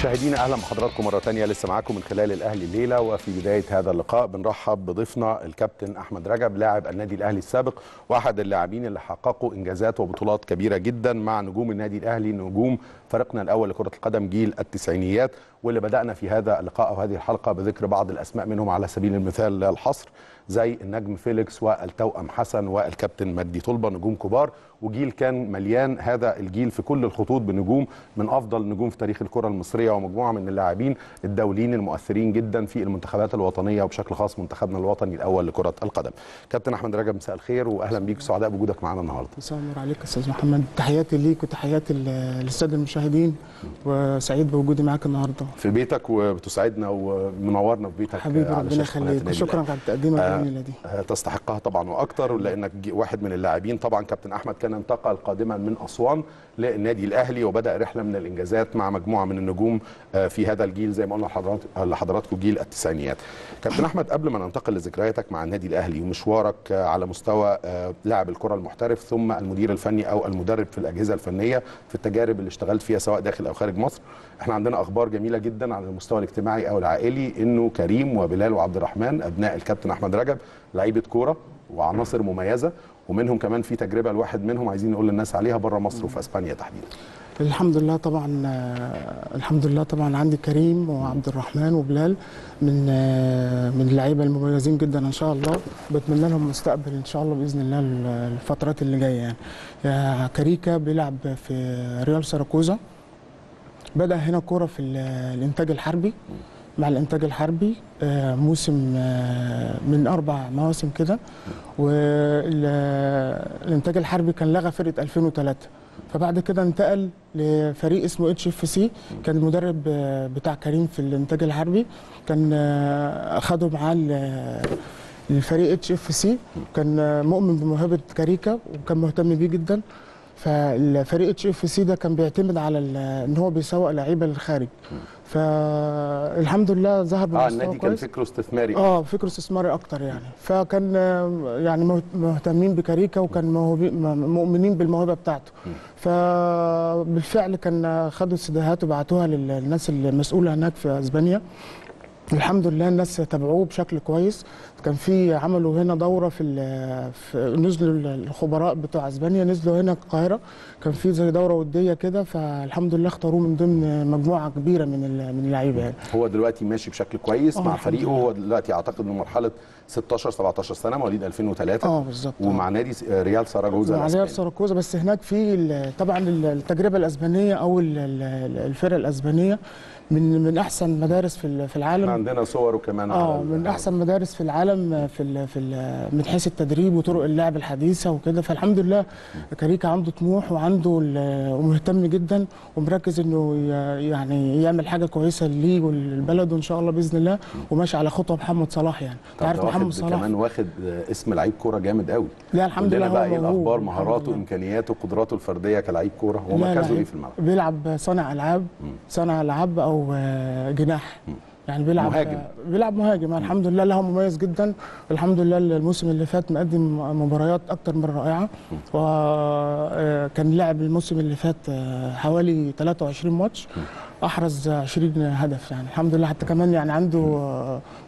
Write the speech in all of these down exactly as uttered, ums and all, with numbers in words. مشاهدينا اهلا بحضراتكم مره ثانيه، لسه معاكم من خلال الاهلي الليله. وفي بدايه هذا اللقاء بنرحب بضيفنا الكابتن احمد رجب، لاعب النادي الاهلي السابق واحد اللاعبين اللي حققوا انجازات وبطولات كبيره جدا مع نجوم النادي الاهلي، نجوم فريقنا الاول لكره القدم جيل التسعينيات، واللي بدانا في هذا اللقاء او هذه الحلقه بذكر بعض الاسماء منهم على سبيل المثال الحصر، زي النجم فيليكس والتوأم حسن والكابتن مجدي طلبه، نجوم كبار وجيل كان مليان هذا الجيل في كل الخطوط بنجوم من افضل نجوم في تاريخ الكره المصريه، ومجموعه من اللاعبين الدوليين المؤثرين جدا في المنتخبات الوطنيه وبشكل خاص منتخبنا الوطني الاول لكره القدم. كابتن احمد رجب مساء الخير واهلا بيك، سعداء بوجودك معانا النهارده. مساء النور عليك استاذ محمد، تحياتي ليك وتحياتي للساده المشاهدين، وسعيد بوجودي معاك النهارده في بيتك وبتسعدنا ومنورنا في بيتك حبيبي، ربنا يخليك. شكرا على تقديمك الجميله دي، تستحقها طبعا واكثر، لانك واحد من اللاعبين. طبعا كابتن احمد كان انتقل قادما من اسوان للنادي الاهلي وبدا رحله من الانجازات مع مجموعه من النجوم في هذا الجيل زي ما قلنا لحضراتكم جيل التسعينيات. كابتن احمد، قبل ما ننتقل لذكرياتك مع النادي الاهلي ومشوارك على مستوى لاعب الكره المحترف ثم المدير الفني او المدرب في الاجهزه الفنيه في التجارب اللي اشتغلت فيها سواء داخل او خارج مصر، احنا عندنا اخبار جميله جدا على المستوى الاجتماعي او العائلي انه كريم وبلال وعبد الرحمن ابناء الكابتن احمد رجب لعيبه كوره وعناصر مميزه، ومنهم كمان في تجربه الواحد منهم عايزين نقول للناس عليها بره مصر وفي اسبانيا تحديدا. الحمد لله طبعا، الحمد لله طبعا عندي كريم وعبد الرحمن وبلال من من اللعيبه المميزين جدا ان شاء الله، بتمنى لهم مستقبل ان شاء الله باذن الله الفترات اللي جايه. يعني كاريكا بيلعب في ريال ساراجوزا، بدا هنا كوره في الانتاج الحربي مع الإنتاج الحربي موسم من أربع مواسم كده، والإنتاج الحربي كان لغى فرقة ألفين وثلاثة، فبعد كده انتقل لفريق اسمه اتش اف سي، كان المدرب بتاع كريم في الإنتاج الحربي كان أخده معاه الفريق اتش اف سي، كان مؤمن بموهبة كاريكا وكان مهتم بيه جدا، فالفريق اتش اف سي ده كان بيعتمد على ان هو بيسوق لعيبه للخارج، فالحمد لله ظهر بمستوى كويس. اه النادي كان فكره استثماري، اه فكره استثماري اكتر يعني، فكان يعني مهتمين بكاريكا وكان مؤمنين بالموهبه بتاعته، فبالفعل كان خدوا استديوهات وبعتوها للناس المسؤوله هناك في اسبانيا. الحمد لله الناس تابعوه بشكل كويس، كان في عملوا هنا دوره في, في نزلوا الخبراء بتوع اسبانيا نزلوا هنا القاهره، كان في زي دوره وديه كده، فالحمد لله اختاروه من ضمن مجموعه كبيره من من اللعيبه يعني. هو دلوقتي ماشي بشكل كويس مع فريقه، هو دلوقتي اعتقد انه مرحله ستاشر سبعتاشر سنه، مواليد ألفين وثلاثة اه بالظبط، ومع نادي ريال ساراجوزا. مع ريال ساراجوزا بس هناك في طبعا التجربه الاسبانيه او الفرقه الاسبانيه من من احسن مدارس في في العالم، عندنا صور وكمان اه من احسن مدارس في العالم في ال في ال من حيث التدريب وطرق اللعب الحديثه وكده، فالحمد لله كاريكا عنده طموح وعنده ومهتم جدا ومركز انه يعني يعمل حاجه كويسه ليه ولبلده ان شاء الله باذن الله، وماشي على خطوه محمد صلاح يعني. انت عارف محمد صلاح كمان واخد اسم لعيب كوره جامد قوي. لا الحمد لله بقى ايه الاخبار، مهاراته امكانياته قدراته الفرديه كلاعب كوره، هو مركزه ايه في الملعب؟ بيلعب صانع العاب، صانع العاب او جناح يعني، بيلعب مهاجم، بيلعب مهاجم الحمد لله. له مميز جدا الحمد لله، الموسم اللي فات مقدم مباريات اكتر من رائعه، وكان لعب الموسم اللي فات حوالي ثلاثة وعشرين ماتش، احرز عشرين هدف يعني الحمد لله، حتى كمان يعني عنده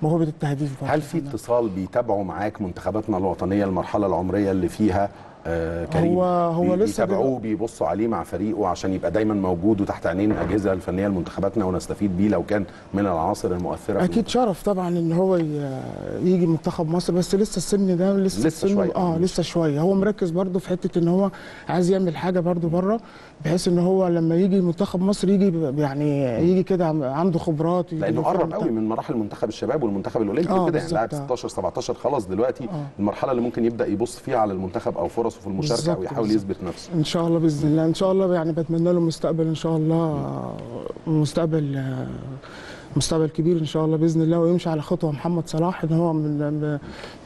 موهبه التهديف. هل في اتصال بيتابعوا معاك منتخباتنا الوطنيه المرحله العمريه اللي فيها آه كريم؟ هو هو لسه بيتابعوه بيبصوا عليه مع فريقه عشان يبقى دايما موجود وتحت عينين الاجهزه الفنيه لمنتخباتنا ونستفيد بيه لو كان من العناصر المؤثره. اكيد شرف طبعا ان هو يجي منتخب مصر، بس لسه السن ده لسه, لسه شويه اه لسه شويه. هو مركز برده في حته ان هو عايز يعمل حاجه برده بره، بحيث ان هو لما يجي منتخب مصر يجي يعني يجي كده عنده خبرات، لانه قرب قوي من مراحل منتخب الشباب والمنتخب الاولمبي آه كده يعني، لاعب ستاشر سبعتاشر خلاص دلوقتي آه. المرحله اللي ممكن يبدا يبص فيها على المنتخب او فرصه في المشاركه ويحاول يثبت نفسه ان شاء الله باذن الله. ان شاء الله يعني بتمنى له مستقبل ان شاء الله، مستقبل مستقبل كبير ان شاء الله باذن الله، ويمشي على خطوه محمد صلاح ان هو من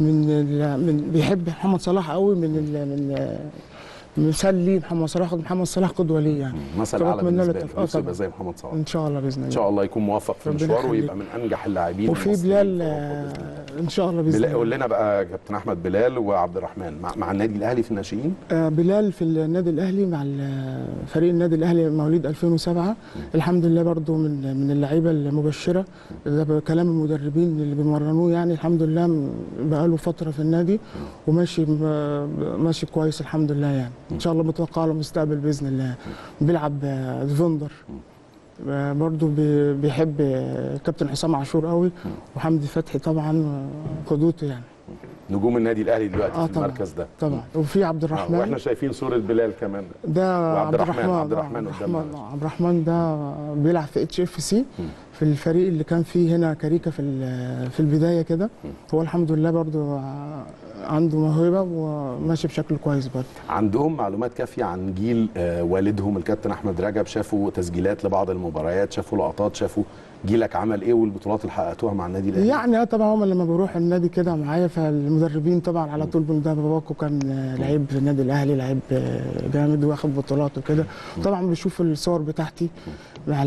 من, من بيحب محمد صلاح قوي من من نسلي محمد صلاح، محمد صلاح قدوه ليا يعني. مثل اعلى بالنسبه لي، نفسي يبقى زي محمد صلاح ان شاء الله باذن الله. ان شاء الله يكون موفق في مشواره ويبقى من انجح اللاعبين. وفي بلال ان شاء الله باذن الله. قول لنا بقى كابتن احمد، بلال وعبد الرحمن مع, مع النادي الاهلي في الناشئين. بلال في النادي الاهلي مع فريق النادي الاهلي مواليد ألفين وسبعة، الحمد لله برده من من اللعيبه المبشره، ده بكلام المدربين اللي بيمرنوه يعني، الحمد لله بقى له فتره في النادي وماشي ماشي كويس الحمد لله يعني. ان شاء الله متوقع له مستقبل باذن الله. بيلعب ديفندر برضه، بيحب كابتن حسام عاشور قوي وحمدي فتحي طبعا قدوته يعني، نجوم النادي الاهلي دلوقتي آه في المركز ده طبعا. وفي عبد الرحمن، واحنا شايفين صوره بلال كمان ده، عبد الرحمن عبد الرحمن قدامنا. عبد الرحمن ده بيلعب في اتش اف سي، في الفريق اللي كان فيه هنا كاريكا في في البدايه كده. هو الحمد لله برضه عنده موهبه وماشي بشكل كويس برضه. عندهم معلومات كافيه عن جيل والدهم الكابتن احمد رجب؟ شافوا تسجيلات لبعض المباريات، شافوا لقطات، شافوا جيلك عمل ايه والبطولات اللي حققتوها مع النادي الاهلي يعني. طبعا هم لما بروح النادي كده معايا، فالمدربين طبعا على طول بيقولوا ده باباكو كان لعيب في النادي الاهلي، لعيب جامد واخد بطولات وكده. طبعا بشوف الصور بتاعتي مع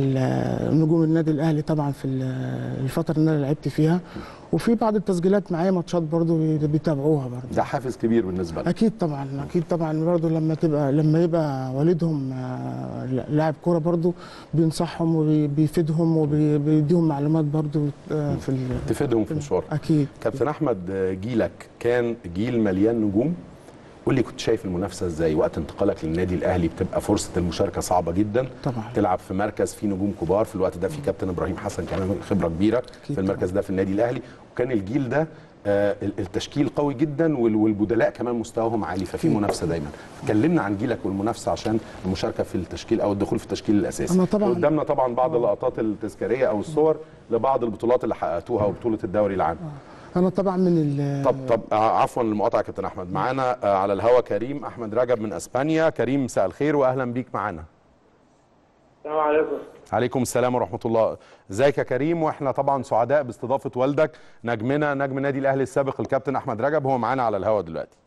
نجوم النادي الاهلي طبعا في الفتره اللي انا لعبت فيها، وفي بعض التسجيلات معايا ماتشات برضو بيتابعوها برضو. ده حافز كبير بالنسبه لك. اكيد طبعا، اكيد طبعا برضو لما تبقى لما يبقى والدهم لاعب كوره برضو بينصحهم وبيفيدهم وبيديهم معلومات برضو في تفيدهم في المشوار. اكيد. كابتن احمد، جيلك كان جيل مليان نجوم، قول لي كنت شايف المنافسه ازاي وقت انتقالك للنادي الاهلي؟ بتبقى فرصه المشاركه صعبه جدا طبعا، تلعب في مركز فيه نجوم كبار في الوقت ده، في كابتن ابراهيم حسن كمان خبره كبيره في المركز ده في النادي الاهلي، وكان الجيل ده التشكيل قوي جدا والبدلاء كمان مستواهم عالي، ففي منافسه دايما. كلمنا عن جيلك والمنافسه عشان المشاركه في التشكيل او الدخول في التشكيل الاساسي. قدامنا طبعا بعض اللقطات التذكاريه او الصور لبعض البطولات اللي حققتوها وبطوله الدوري العام. انا طبعا من ال طب طب عفوا المقاطعه يا كابتن احمد، معانا على الهوا كريم احمد رجب من اسبانيا. كريم مساء الخير واهلا بيك معانا. السلام عليكم. عليكم السلام ورحمه الله. ازيك يا كريم؟ واحنا طبعا سعداء باستضافه والدك نجمنا، نجم نادي الاهلي السابق الكابتن احمد رجب، هو معانا على الهوا دلوقتي.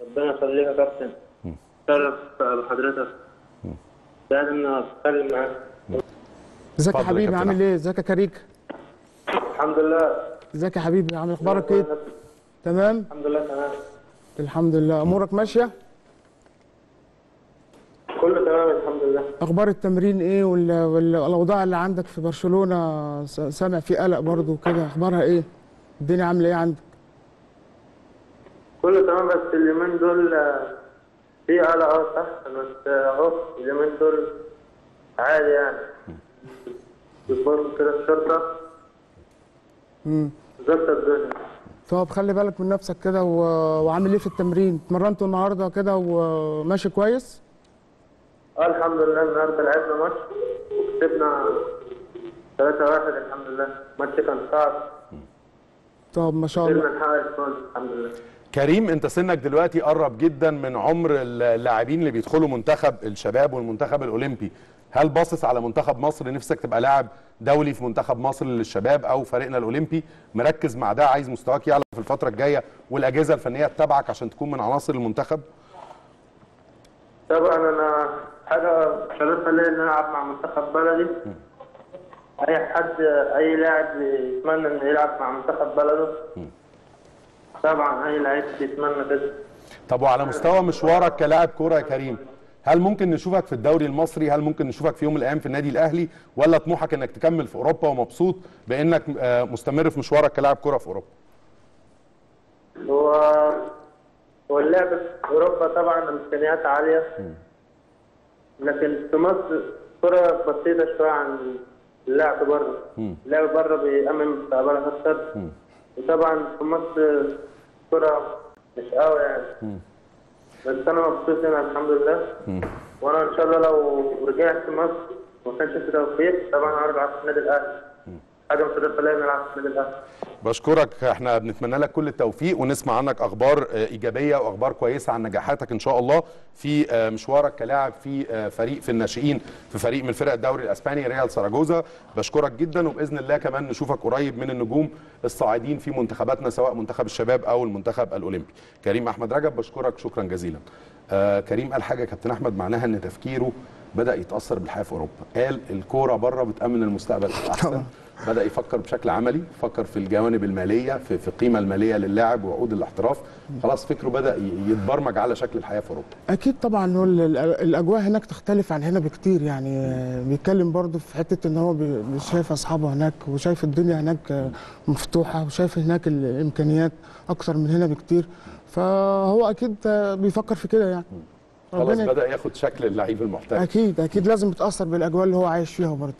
ربنا يخليك يا كابتن، شرف بحضرتك، لازم اتكلم معاك. ازيك يا حبيبي، عامل ايه؟ ازيك يا كريك؟ الحمد لله. ازيك يا حبيبي، عامل اخبارك ايه؟ تمام؟ الحمد لله تمام. الحمد لله، امورك ماشيه؟ كله تمام الحمد لله. اخبار التمرين ايه والاوضاع اللي عندك في برشلونه؟ سامع في قلق برضه وكده، اخبارها ايه؟ الدنيا عامله ايه عندك؟ كله تمام، بس اليومين دول في قلق اه صح، بس اهو اليومين دول عادي يعني. بيتواصلوا كده الشرطه. امم ظبط الدنيا. طب خلي بالك من نفسك كده و... وعامل ايه في التمرين؟ اتمرنتوا النهارده كده وماشي كويس؟ اه الحمد لله، النهارده لعبنا ماتش وكسبنا ثلاثة واحد الحمد لله، الماتش كان صعب. طب ما شاء الله. قدرنا نحقق الفوز الحمد لله. كريم، انت سنك دلوقتي قرب جدا من عمر اللاعبين اللي بيدخلوا منتخب الشباب والمنتخب الاولمبي، هل باصص على منتخب مصر نفسك تبقى لاعب دولي في منتخب مصر للشباب او فريقنا الاولمبي؟ مركز مع ده، عايز مستواك يعلى في الفتره الجايه والاجهزه الفنيه تتابعك عشان تكون من عناصر المنتخب؟ طبعا انا حاجه شرفه ليا ان انا العب مع منتخب بلدي. م. اي حد اي لاعب يتمنى انه يلعب مع منتخب بلده. م. طبعا اي لاعب يتمنى كده. طب وعلى مستوى مشوارك كلاعب كوره يا كريم، هل ممكن نشوفك في الدوري المصري؟ هل ممكن نشوفك في يوم من الايام في النادي الاهلي؟ ولا طموحك انك تكمل في اوروبا ومبسوط بانك مستمر في مشوارك كلاعب كره في اوروبا؟ هو هو اللعب في اوروبا طبعا امكانيات عاليه، لكن في مصر كره بسيطه شويه عن اللعب بره، اللعب بره بيأمن مستقبلك اكتر، وطبعا في مصر كره مش قوي يعني. م. بس انا مبسوط هنا الحمد لله. م. وانا ان شاء الله لو رجعت مصر وما كانش في توفيق طبعا هرجع في النادي الاهلي. ادم سداد سلامي على نادي الاهلي. بشكرك، احنا بنتمنى لك كل التوفيق ونسمع عنك اخبار ايجابيه واخبار كويسه عن نجاحاتك ان شاء الله في مشوارك كلاعب في فريق في الناشئين في فريق من فرق الدوري الاسباني ريال ساراجوزا. بشكرك جدا، وباذن الله كمان نشوفك قريب من النجوم الصاعدين في منتخباتنا سواء منتخب الشباب او المنتخب الاولمبي. كريم احمد رجب بشكرك شكرا جزيلا. آه كريم قال حاجه كابتن احمد معناها ان تفكيره بدا يتاثر بالحياه في اوروبا، قال الكوره بره بتامن المستقبل احسن، بدا يفكر بشكل عملي، فكر في الجوانب الماليه، في, في القيمه الماليه للاعب وعقود الاحتراف، خلاص فكره بدا يتبرمج على شكل الحياه في اوروبا. اكيد طبعا الاجواء هناك تختلف عن هنا بكتير، يعني بيتكلم برضه في حته ان هو شايف اصحابه هناك وشايف الدنيا هناك مفتوحه وشايف هناك الامكانيات اكثر من هنا بكتير، فهو اكيد بيفكر في كده يعني. خلاص بدأ ياخد شكل اللعيب المحترف. أكيد أكيد لازم يتأثر بالأجواء اللي هو عايش فيها برضه.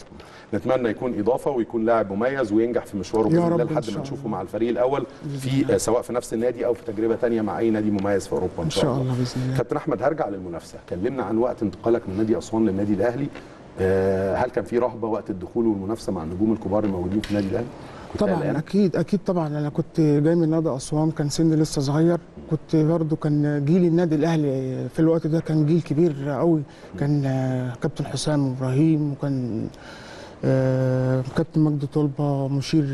نتمنى يكون إضافة ويكون لاعب مميز وينجح في مشواره بإذن الله لحد ما نشوفه مع الفريق الأول في سواء في نفس النادي أو في تجربة تانية مع أي نادي مميز في أوروبا إن شاء الله. إن شاء الله بإذن الله. كابتن أحمد هرجع للمنافسة، كلمنا عن وقت انتقالك من نادي أسوان للنادي الأهلي، هل كان في رهبة وقت الدخول والمنافسة مع النجوم الكبار الموجودين في النادي الأهلي؟ طبعا اكيد اكيد طبعا انا كنت جاي من نادي اسوان، كان سني لسه صغير، كنت برده كان جيل النادي الاهلي في الوقت ده كان جيل كبير قوي، كان كابتن حسام وابراهيم وكان كابتن مجدي طلبه مشير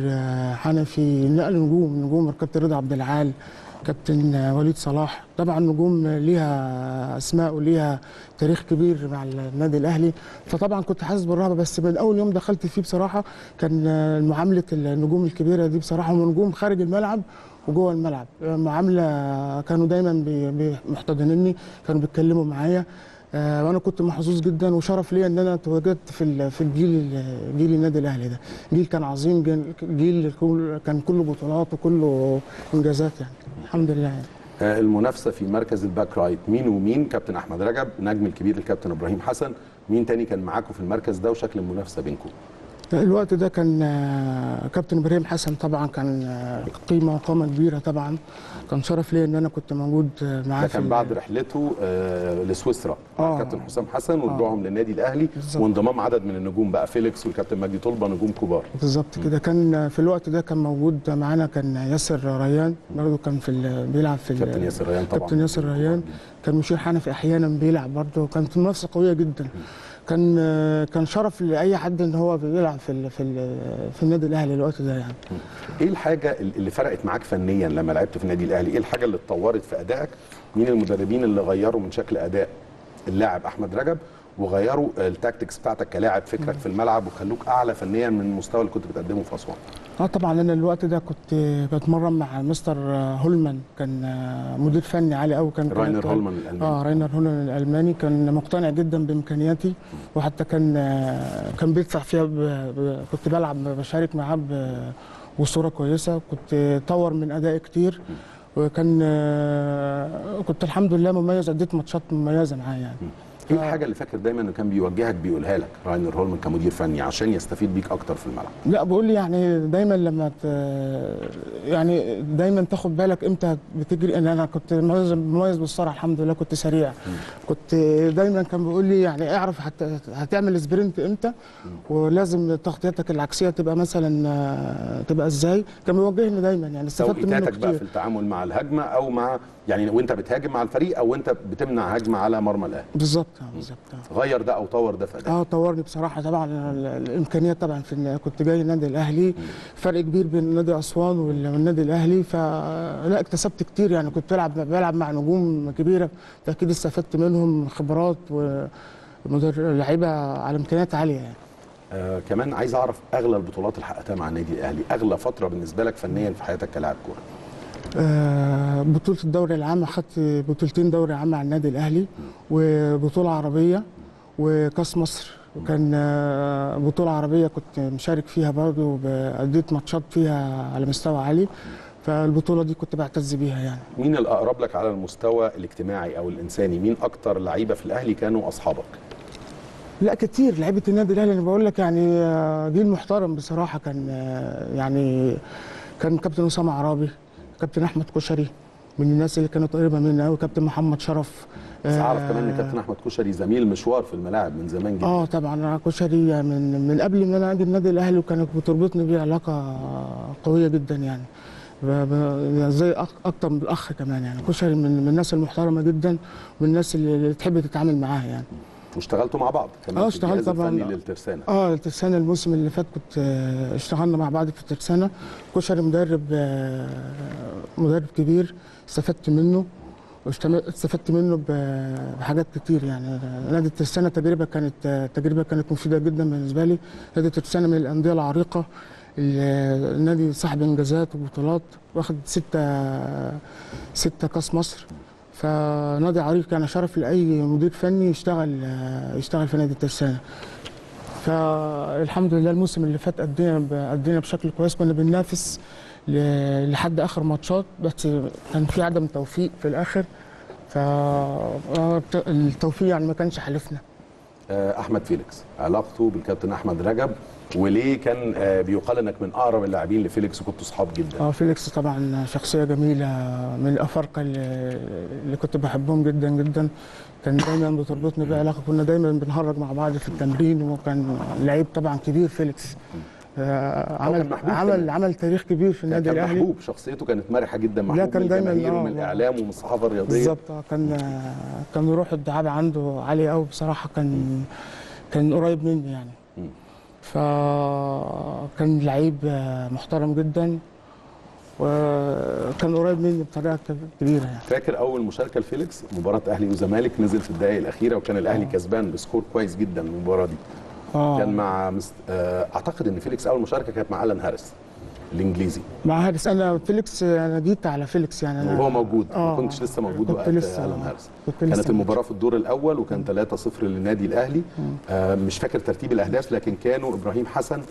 حنفي، نقل نجوم نجوم كابتن رضا عبد العال، كابتن وليد صلاح، طبعا نجوم ليها اسماء وليها تاريخ كبير مع النادي الاهلي، فطبعا كنت حاسس بالرهبه، بس من اول يوم دخلت فيه بصراحه كان معامله النجوم الكبيره دي بصراحه، ونجوم خارج الملعب وجوه الملعب معامله، كانوا دايما محتضنيني، كانوا بيتكلموا معايا، وانا كنت محظوظ جدا وشرف ليا ان انا تواجدت في في الجيل جيل النادي الاهلي ده، جيل كان عظيم، جيل كان كله بطولات وكله انجازات يعني الحمد لله يعني. المنافسه في مركز الباك رايت مين ومين؟ كابتن احمد رجب نجم الكبير الكابتن ابراهيم حسن، مين تاني كان معاكم في المركز ده وشكل المنافسه بينكم؟ الوقت ده كان كابتن ابراهيم حسن طبعا كان قيمه قامه كبيره، طبعا كان شرف ليا ان انا كنت موجود معاه. ده كان بعد رحلته لسويسرا مع كابتن حسام حسن ورجوعهم للنادي الاهلي وانضمام عدد من النجوم بقى فيليكس والكابتن مجدي طلبه نجوم كبار. بالظبط كده، كان في الوقت ده كان موجود معانا كان ياسر ريان برده كان في بيلعب في كابتن ياسر ريان، طبعا كابتن ياسر ريان كان مشير حنفي احيانا بيلعب برده، كانت منافسه قويه جدا، كان كان شرف لاي حد ان هو بيلعب في ال في ال في النادي الاهلي الوقت ده يعني. ايه الحاجه اللي فرقت معاك فنيا لما لعبت في النادي الاهلي؟ ايه الحاجه اللي اتطورت في ادائك؟ مين المدربين اللي غيروا من شكل اداء اللاعب احمد رجب وغيروا التاكتكس بتاعتك كلاعب، فكرك في الملعب، وخلوك اعلى فنيا من المستوى اللي كنت بتقدمه في اسوان؟ اه طبعا انا الوقت ده كنت بتمرن مع مستر هولمان، كان مدير فني عالي قوي، كان راينر هولمان الالماني. اه راينر هولمان الالماني كان مقتنع جدا بامكانياتي، وحتى كان كان بيدفع فيها ب... ب... كنت بلعب بشارك معاه بصوره كويسه، كنت طور من ادائي كتير، وكان كنت الحمد لله مميز، اديت ماتشات مميزه معاه يعني. ايه الحاجه اللي فاكر دايما انه كان بيوجهك بيقولها لك راينر هولمان كمدير فني عشان يستفيد بيك اكتر في الملعب؟ لا بقول لي يعني دايما لما ت... يعني دايما تاخد بالك امتى بتجري، ان انا كنت مميز مميز بالسرعه الحمد لله، كنت سريع، كنت دايما كان بيقول لي يعني اعرف هت... هتعمل سبرنت امتى، ولازم تغطيتك العكسيه تبقى مثلا تبقى ازاي، كان بيوجهني دايما يعني، استفدت منه كتير بقى في التعامل مع الهجمه او مع يعني وانت بتهاجم مع الفريق او انت بتمنع هجمه على مرمى الاهلي. بالظبط بالظبط. غير ده او طور ده في ادائك؟ اه طورني بصراحه طبعا، الامكانيات طبعا في كنت جاي النادي الاهلي، فرق كبير بين نادي اسوان والنادي الاهلي، فلا اكتسبت كتير يعني، كنت بلعب بلعب مع نجوم كبيره، اكيد استفدت منهم خبرات ولاعيبه على امكانيات عاليه يعني. آه كمان عايز اعرف اغلى البطولات اللي حققتها مع النادي الاهلي، اغلى فتره بالنسبه لك فنيا في حياتك كلاعب كوره؟ آه بطولة الدوري العام، أخدت بطولتين دوري عام مع النادي الأهلي، وبطولة عربية وكأس مصر، وكان آه بطولة عربية كنت مشارك فيها برضه، أديت ماتشات فيها على مستوى عالي، فالبطولة دي كنت بعتز بيها يعني. مين الأقرب لك على المستوى الاجتماعي أو الإنساني؟ مين أكتر لعيبة في الأهلي كانوا أصحابك؟ لا كتير لعيبة النادي الأهلي، أنا بقول لك يعني جيل محترم بصراحة، كان يعني كان كابتن أسامة عرابي، كابتن احمد كشري، من الناس اللي كانت قريبه مننا قوي كابتن محمد شرف. بس اعرف آه كمان ان كابتن احمد كشري زميل مشوار في الملاعب من زمان جدا. اه طبعا انا كشري من من قبل ما انا اجي النادي الاهلي، وكانت بتربطني بيه علاقه قويه جدا يعني، زي اكتر من الاخ كمان يعني. كشري من, من الناس المحترمه جدا ومن الناس اللي تحب تتعامل معاها يعني. واشتغلتوا مع بعض كمان في الجهاز الفني للترسانة. اه الترسانة الموسم اللي فات كنت اشتغلنا مع بعض في الترسانة. كشري مدرب مدرب كبير استفدت منه، استفدت منه بحاجات كتير يعني. نادي الترسانة تجربه كانت تجربه كانت مفيده جدا بالنسبه لي. نادي الترسانة من الانديه العريقه، النادي صاحب انجازات وبطولات، واخد ستة ستة كاس مصر، فنادي عريق. كان شرف لاي مدير فني يشتغل يشتغل في نادي الترسانة. فالحمد لله الموسم اللي فات قدينا قدينا بشكل كويس، كنا بننافس لحد اخر ماتشات، بس كان في عدم توفيق في الاخر، فالتوفيق يعني ما كانش حالفنا. احمد فيليكس علاقته بالكابتن احمد رجب، وليه كان بيقال انك من اقرب اللاعبين لفيليكس وكنتوا اصحاب جدا؟ اه فيليكس طبعا شخصيه جميله من الافارقه اللي كنت بحبهم جدا جدا. كان دايما بتربطني بيه علاقه، كنا دايما بنهرج مع بعض في التمرين، وكان لعيب طبعا كبير فيليكس. آه عمل عمل عمل تاريخ كبير في النادي الاهلي. كان محبوب، شخصيته كانت مرحه جدا، محبوب من الجماهير ومن الاعلام ومن الصحافه الرياضيه. بالظبط، كان كان روح الدعابه عنده عاليه قوي بصراحه. كان كان قريب مني يعني، فكان لعيب محترم جدا وكان قريب مني بطريقه كبيره يعني. فاكر اول مشاركه لفيليكس مباراه اهلي وزمالك، نزل في الدقائق الاخيره وكان الاهلي كسبان بسكور كويس جدا المباراه دي. أوه. كان مع مست... اعتقد ان فيليكس اول مشاركه كانت مع آلان هاريس الانجليزي. مع هاريس انا فيليكس انا جيت على فيليكس يعني، انا وهو موجود. أوه. ما كنتش لسه موجود وقت آلان هاريس. كانت المباراه في الدور الاول وكان ثلاثة صفر للنادي الاهلي. آه مش فاكر ترتيب الاهداف، لكن كانوا ابراهيم حسن،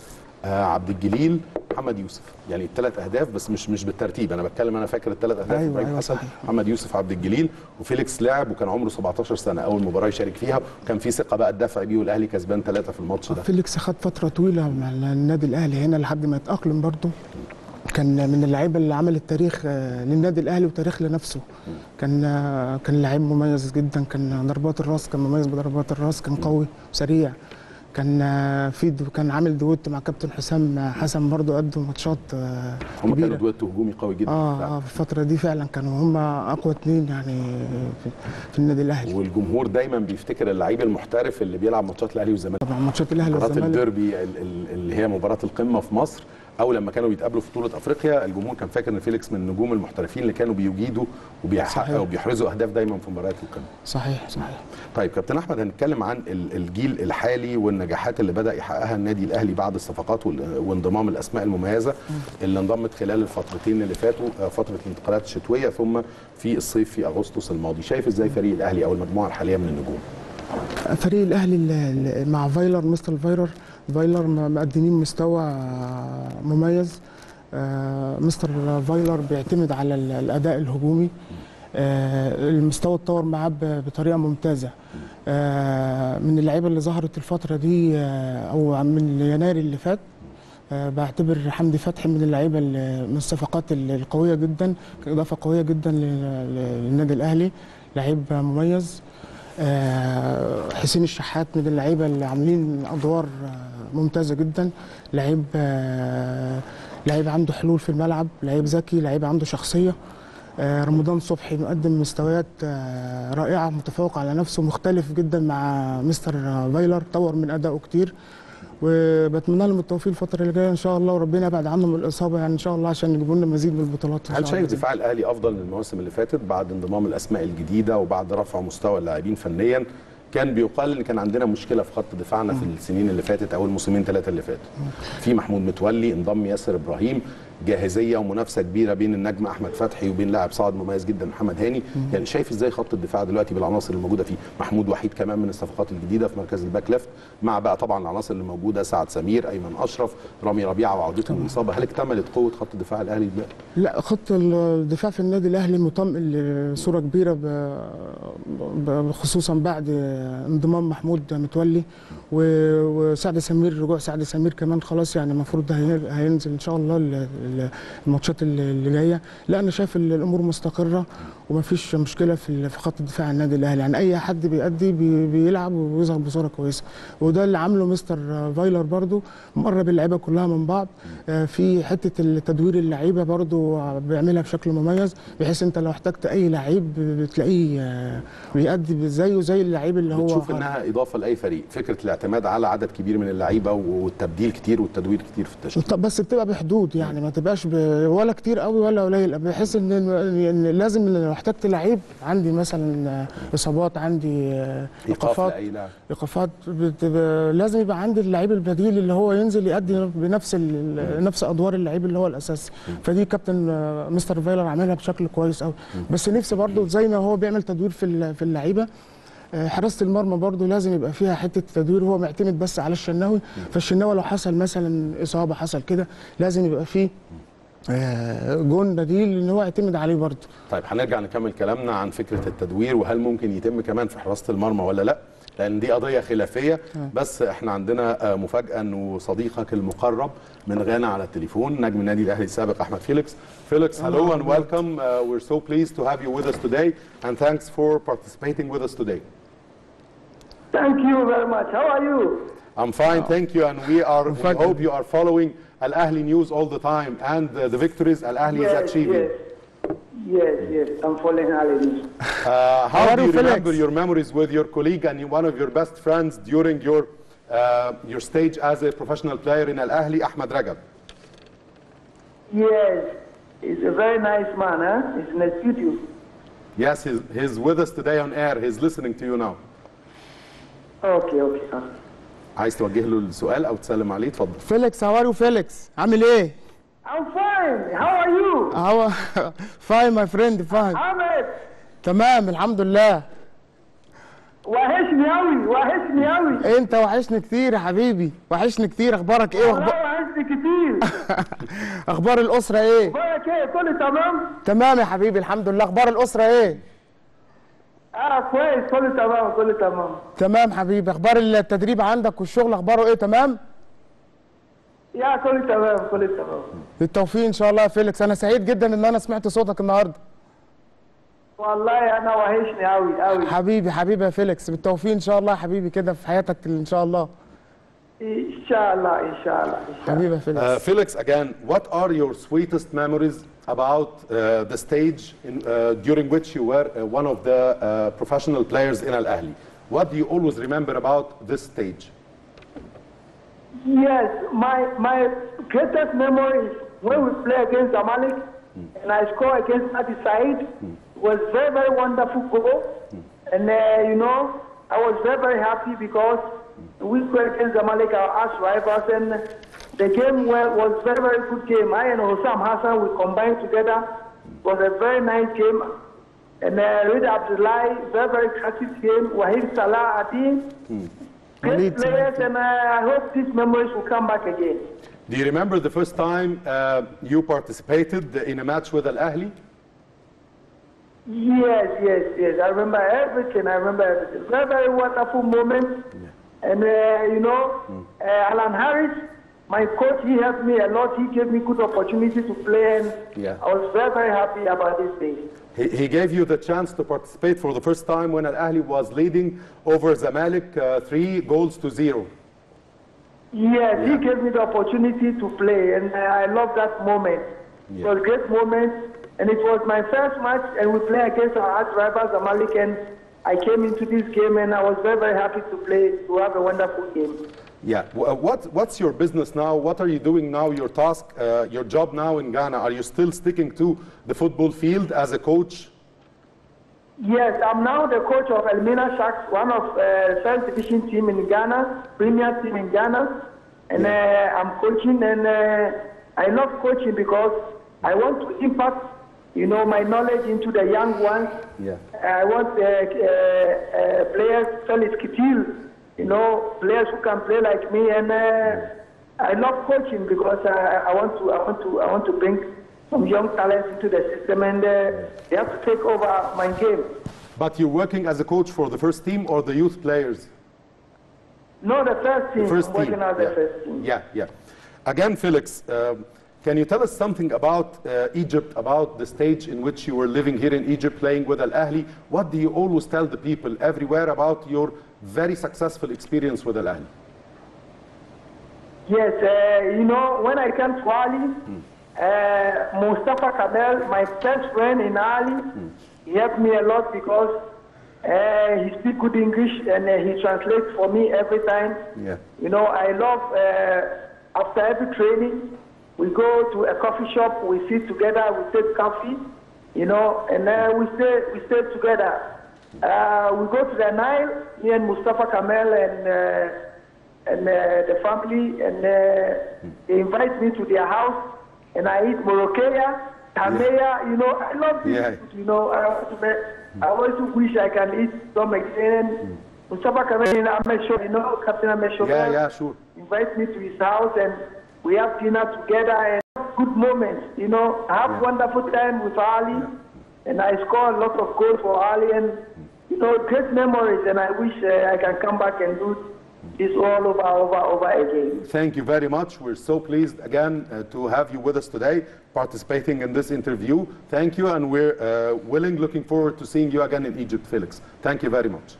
آه عبد الجليل، محمد يوسف، يعني الثلاث اهداف، بس مش مش بالترتيب. انا بتكلم انا فاكر الثلاث اهداف. أيوة ابراهيم أيوة حسن، محمد يوسف، عبد الجليل. وفيليكس لعب وكان عمره سبعتاشر سنه، اول مباراه يشارك فيها، وكان في ثقه بقى الدفع بيه، والاهلي كسبان ثلاثه في الماتش ده. فيليكس خد فتره طويله مع النادي الاهلي هنا لحد ما يتاقلم برضه. كان من اللعيبه اللي عمل التاريخ للنادي الاهلي وتاريخ لنفسه. كان كان لعيب مميز جدا، كان ضربات الراس، كان مميز بضربات الراس، كان قوي سريع. كان في كان عامل دويت مع كابتن حسام حسن برضه، قدم ماتشات كبيره. هم كانوا دويت هجومي قوي جدا. اه في الفتره دي فعلا كانوا هم اقوى اثنين يعني في النادي الاهلي. والجمهور دايما بيفتكر اللعيب المحترف اللي بيلعب ماتشات الاهلي والزمالك. طبعا ماتشات الاهلي والزمالك، مباراه الديربي اللي هي مباراه القمه في مصر، او لما كانوا بيتقابلوا في بطوله افريقيا، الجمهور كان فاكر ان فيليكس من النجوم المحترفين اللي كانوا بيجيدوا وبيحققوا وبيحرزوا اهداف دايما في مباريات القمه. صحيح صحيح. طيب كابتن احمد، هنتكلم عن الجيل الحالي والنجاحات اللي بدا يحققها النادي الاهلي بعد الصفقات وانضمام الاسماء المميزه اللي انضمت خلال الفترتين اللي فاتوا، فتره الانتقالات الشتويه ثم في الصيف في اغسطس الماضي. شايف ازاي فريق الاهلي او المجموعه الحاليه من النجوم؟ فريق الاهلي مع فايلر، مستر فايلر فايلر مقدمين مستوى مميز. مستر فايلر بيعتمد على الاداء الهجومي، المستوى اتطور معاه بطريقه ممتازه. من اللعيبه اللي ظهرت الفتره دي او من يناير اللي فات، بعتبر حمدي فتحي من اللعيبه من الصفقات القويه جدا، اضافه قويه جدا للنادي الاهلي، لعيب مميز. آه حسين الشحات من اللعيبه اللي عاملين ادوار آه ممتازه جدا، لعيب آه لعيب عنده حلول في الملعب، لعيب ذكي، لعيب عنده شخصيه. آه رمضان صبحي مقدم مستويات آه رائعه، متفوق على نفسه، مختلف جدا مع مستر فايلر، طور من ادائه كتير، وبتمنى لهم التوفيق الفتره اللي جايه ان شاء الله، وربنا يبعد عنهم الاصابه يعني ان شاء الله، عشان يجيبوا لنا مزيد من البطولات. هل شايف دفاع الاهلي افضل من المواسم اللي فاتت بعد انضمام الاسماء الجديده وبعد رفع مستوى اللاعبين فنيا؟ كان بيقال ان كان عندنا مشكله في خط دفاعنا م. في السنين اللي فاتت او الموسمين ثلاثه اللي فاتوا. في محمود متولي، انضم ياسر ابراهيم، جاهزيه ومنافسه كبيره بين النجم احمد فتحي وبين لاعب صاعد مميز جدا محمد هاني. م. يعني شايف ازاي خط الدفاع دلوقتي بالعناصر الموجوده فيه؟ محمود وحيد كمان من الصفقات الجديده في مركز الباك ليفت، مع بقى طبعا العناصر اللي موجوده، سعد سمير، ايمن اشرف، رامي ربيعه وعودته من الاصابه. هل اكتملت قوه خط الدفاع الاهلي دلوقتي؟ لا، خط الدفاع في النادي الاهلي مطمئن صوره كبيره، ب... ب... خصوصا بعد انضمام محمود متولي وسعد سمير، رجوع سعد سمير كمان خلاص يعني المفروض ده هينزل ان شاء الله الماتشات اللي جايه. لا انا شايف الامور مستقره ومفيش مشكله في خط دفاع النادي الاهلي، يعني اي حد بيأدي بيلعب ويظهر بصوره كويسه، وده اللي عامله مستر فايلر برده، مقرب اللعيبه كلها من بعض في حته تدوير اللعيبه برده بيعملها بشكل مميز، بحيث انت لو احتجت اي لعيب بتلاقيه بيأدي زيه زي اللعيب اللي هو بتشوف انها اضافه لاي فريق. فكره الاعتماد على عدد كبير من اللعيبه والتبديل كتير والتدوير كتير في التشكيل، بس بتبقى بحدود، يعني ما تبقاش ولا كتير قوي ولا قليل، بحيث ان لازم لو احتجت لعيب، عندي مثلا اصابات، عندي ايقافات ايقافات لازم يبقى عندي اللعيب البديل اللي هو ينزل يأدي بنفس نفس ادوار اللعيب اللي هو الاساسي. فدي كابتن مستر فايلر عاملها بشكل كويس قوي. بس نفسي برضو زي ما هو بيعمل تدوير في في اللعيبه، حراسه المرمى برضو لازم يبقى فيها حته تدوير، هو معتمد بس على الشناوي، فالشناوي لو حصل مثلا اصابه حصل كده لازم يبقى فيه جون بديل ان هو يعتمد عليه برضو. طيب هنرجع نكمل كلامنا عن فكره التدوير، وهل ممكن يتم كمان في حراسه المرمى ولا لا؟ لان دي قضيه خلافيه. بس احنا عندنا مفاجاه، انه صديقك المقرب من غانا على التليفون، نجم النادي الاهلي السابق احمد فيليكس. Felix, hello and welcome. Uh, we're so pleased to have you with us today, and thanks for participating with us today. Thank you very much. How are you? I'm fine, wow. Thank you. And we are. We hope you are following Al Ahly news all the time and uh, the victories Al Ahly yes, is achieving. Yes, yes, yes. I'm following Al Ahly news. Uh, how how do you Felix? remember your memories with your colleague and one of your best friends during your uh, your stage as a professional player in Al Ahly, Ahmed Rajab? Yes. He's a very nice man, huh? He's in the studio. Yes, he's, he's with us today on air. He's listening to you now. Okay, okay. عايز توجه له السؤال أو تسلم عليه؟ اتفضل. Felix, how are you, Felix? عامل إيه؟ I'm fine. How are you? How fine, my friend. Fine. Ahmed. تمام الحمد لله. وحشني أوي، وحشني أوي. أنت وحشني كتير يا حبيبي، وحشني كتير. أخبارك إيه؟ والله وحشني كتير. أخبار الأسرة إيه؟ أخبارك إيه؟ كله تمام؟ تمام يا حبيبي الحمد لله. أخبار الأسرة إيه؟ أه كويس، كله تمام كله تمام. تمام حبيبي. أخبار التدريب عندك والشغل أخباره إيه؟ تمام؟ يا كله تمام كله تمام. بالتوفيق إن شاء الله يا فيليكس، أنا سعيد جدا إن أنا سمعت صوتك النهاردة. والله انا وحشني قوي قوي حبيبي حبيبي يا فيليكس. بالتوفيق ان شاء الله يا حبيبي كده في حياتك ان شاء الله. ان شاء الله ان شاء الله حبيبي فيليكس. Uh, Felix, again, what are your sweetest memories about uh, the stage in, uh, during which you were uh, one of the uh, professional players in Al Ahly? What do you always remember about this stage? Yes, my my greatest memory is when we play against Zamalek mm. and I score against Adi Said. Mm. was very, very wonderful goal, and uh, you know, I was very, very happy because we played against Zamalek, our arch rivals, and the game was very, very good game. I and Hosam Hassan, we combined together, it was a very nice game, and uh, Reed Abdullahi, very, very classic game, Wahid Salah, Adi, great players, and uh, I hope these memories will come back again. Do you remember the first time uh, you participated in a match with Al Ahly? Yes, yes, yes. I remember everything. I remember everything. Very, very wonderful moment. Yeah. And, uh, you know, mm. uh, Alan Harris, my coach, he helped me a lot. He gave me good opportunity to play, and yeah. I was very, very happy about this thing. He, he gave you the chance to participate for the first time when Al Ahly was leading over Zamalek uh, three goals to zero. Yes, yeah. He gave me the opportunity to play, and uh, I loved that moment. Yeah. It was a great moment. And it was my first match, and we played against our arch rivals, Zamalek, and I came into this game, and I was very, very happy to play, to have a wonderful game. Yeah. What, what's your business now? What are you doing now, your task, uh, your job now in Ghana? Are you still sticking to the football field as a coach? Yes, I'm now the coach of Elmina Sharks, one of uh, first division team in Ghana, premier team in Ghana. And yeah. uh, I'm coaching, and uh, I love coaching because I want to impact you know, my knowledge into the young ones. Yeah. I want the uh, uh, players, Felix Kitil, you know, players who can play like me. And uh, I love coaching because I, I want to, I want to, I want to bring some young talents into the system, and uh, they have to take over my game. But you're working as a coach for the first team or the youth players? No, the first team. The first team. Yeah. The first team. Yeah, yeah. Again, Felix, uh, can you tell us something about uh, Egypt, about the stage in which you were living here in Egypt, playing with Al Ahly? What do you always tell the people everywhere about your very successful experience with Al Ahly? Yes, uh, you know, when I came to Ali, mm. uh, Mustapha Kamel, my best friend in Ali, mm. he helped me a lot because uh, he speaks good English and uh, he translates for me every time. Yeah. You know, I love, uh, after every training, we go to a coffee shop, we sit together, we take coffee, you know, and uh, we stay we stay together. Uh, we go to the Nile, me and Mustapha Kamel and uh, and uh, the family, and uh, they invite me to their house, and I eat morokeya, tameya, yeah. you know, I love this, yeah. you know, I want, to, I want to wish I can eat some again. Mustapha Kamel and Ahmed Shor, you know, Captain Ahmed Shor, yeah, yeah, sure. invite me to his house, and we have dinner together, and good moments, you know, I have yeah. wonderful time with Ali, yeah. and I score a lot of goals for Ali, and, you know, great memories, and I wish uh, I can come back and do it. It's all over, over, over again. Thank you very much. We're so pleased again uh, to have you with us today, participating in this interview. Thank you, and we're uh, willing, looking forward to seeing you again in Egypt, Felix. Thank you very much.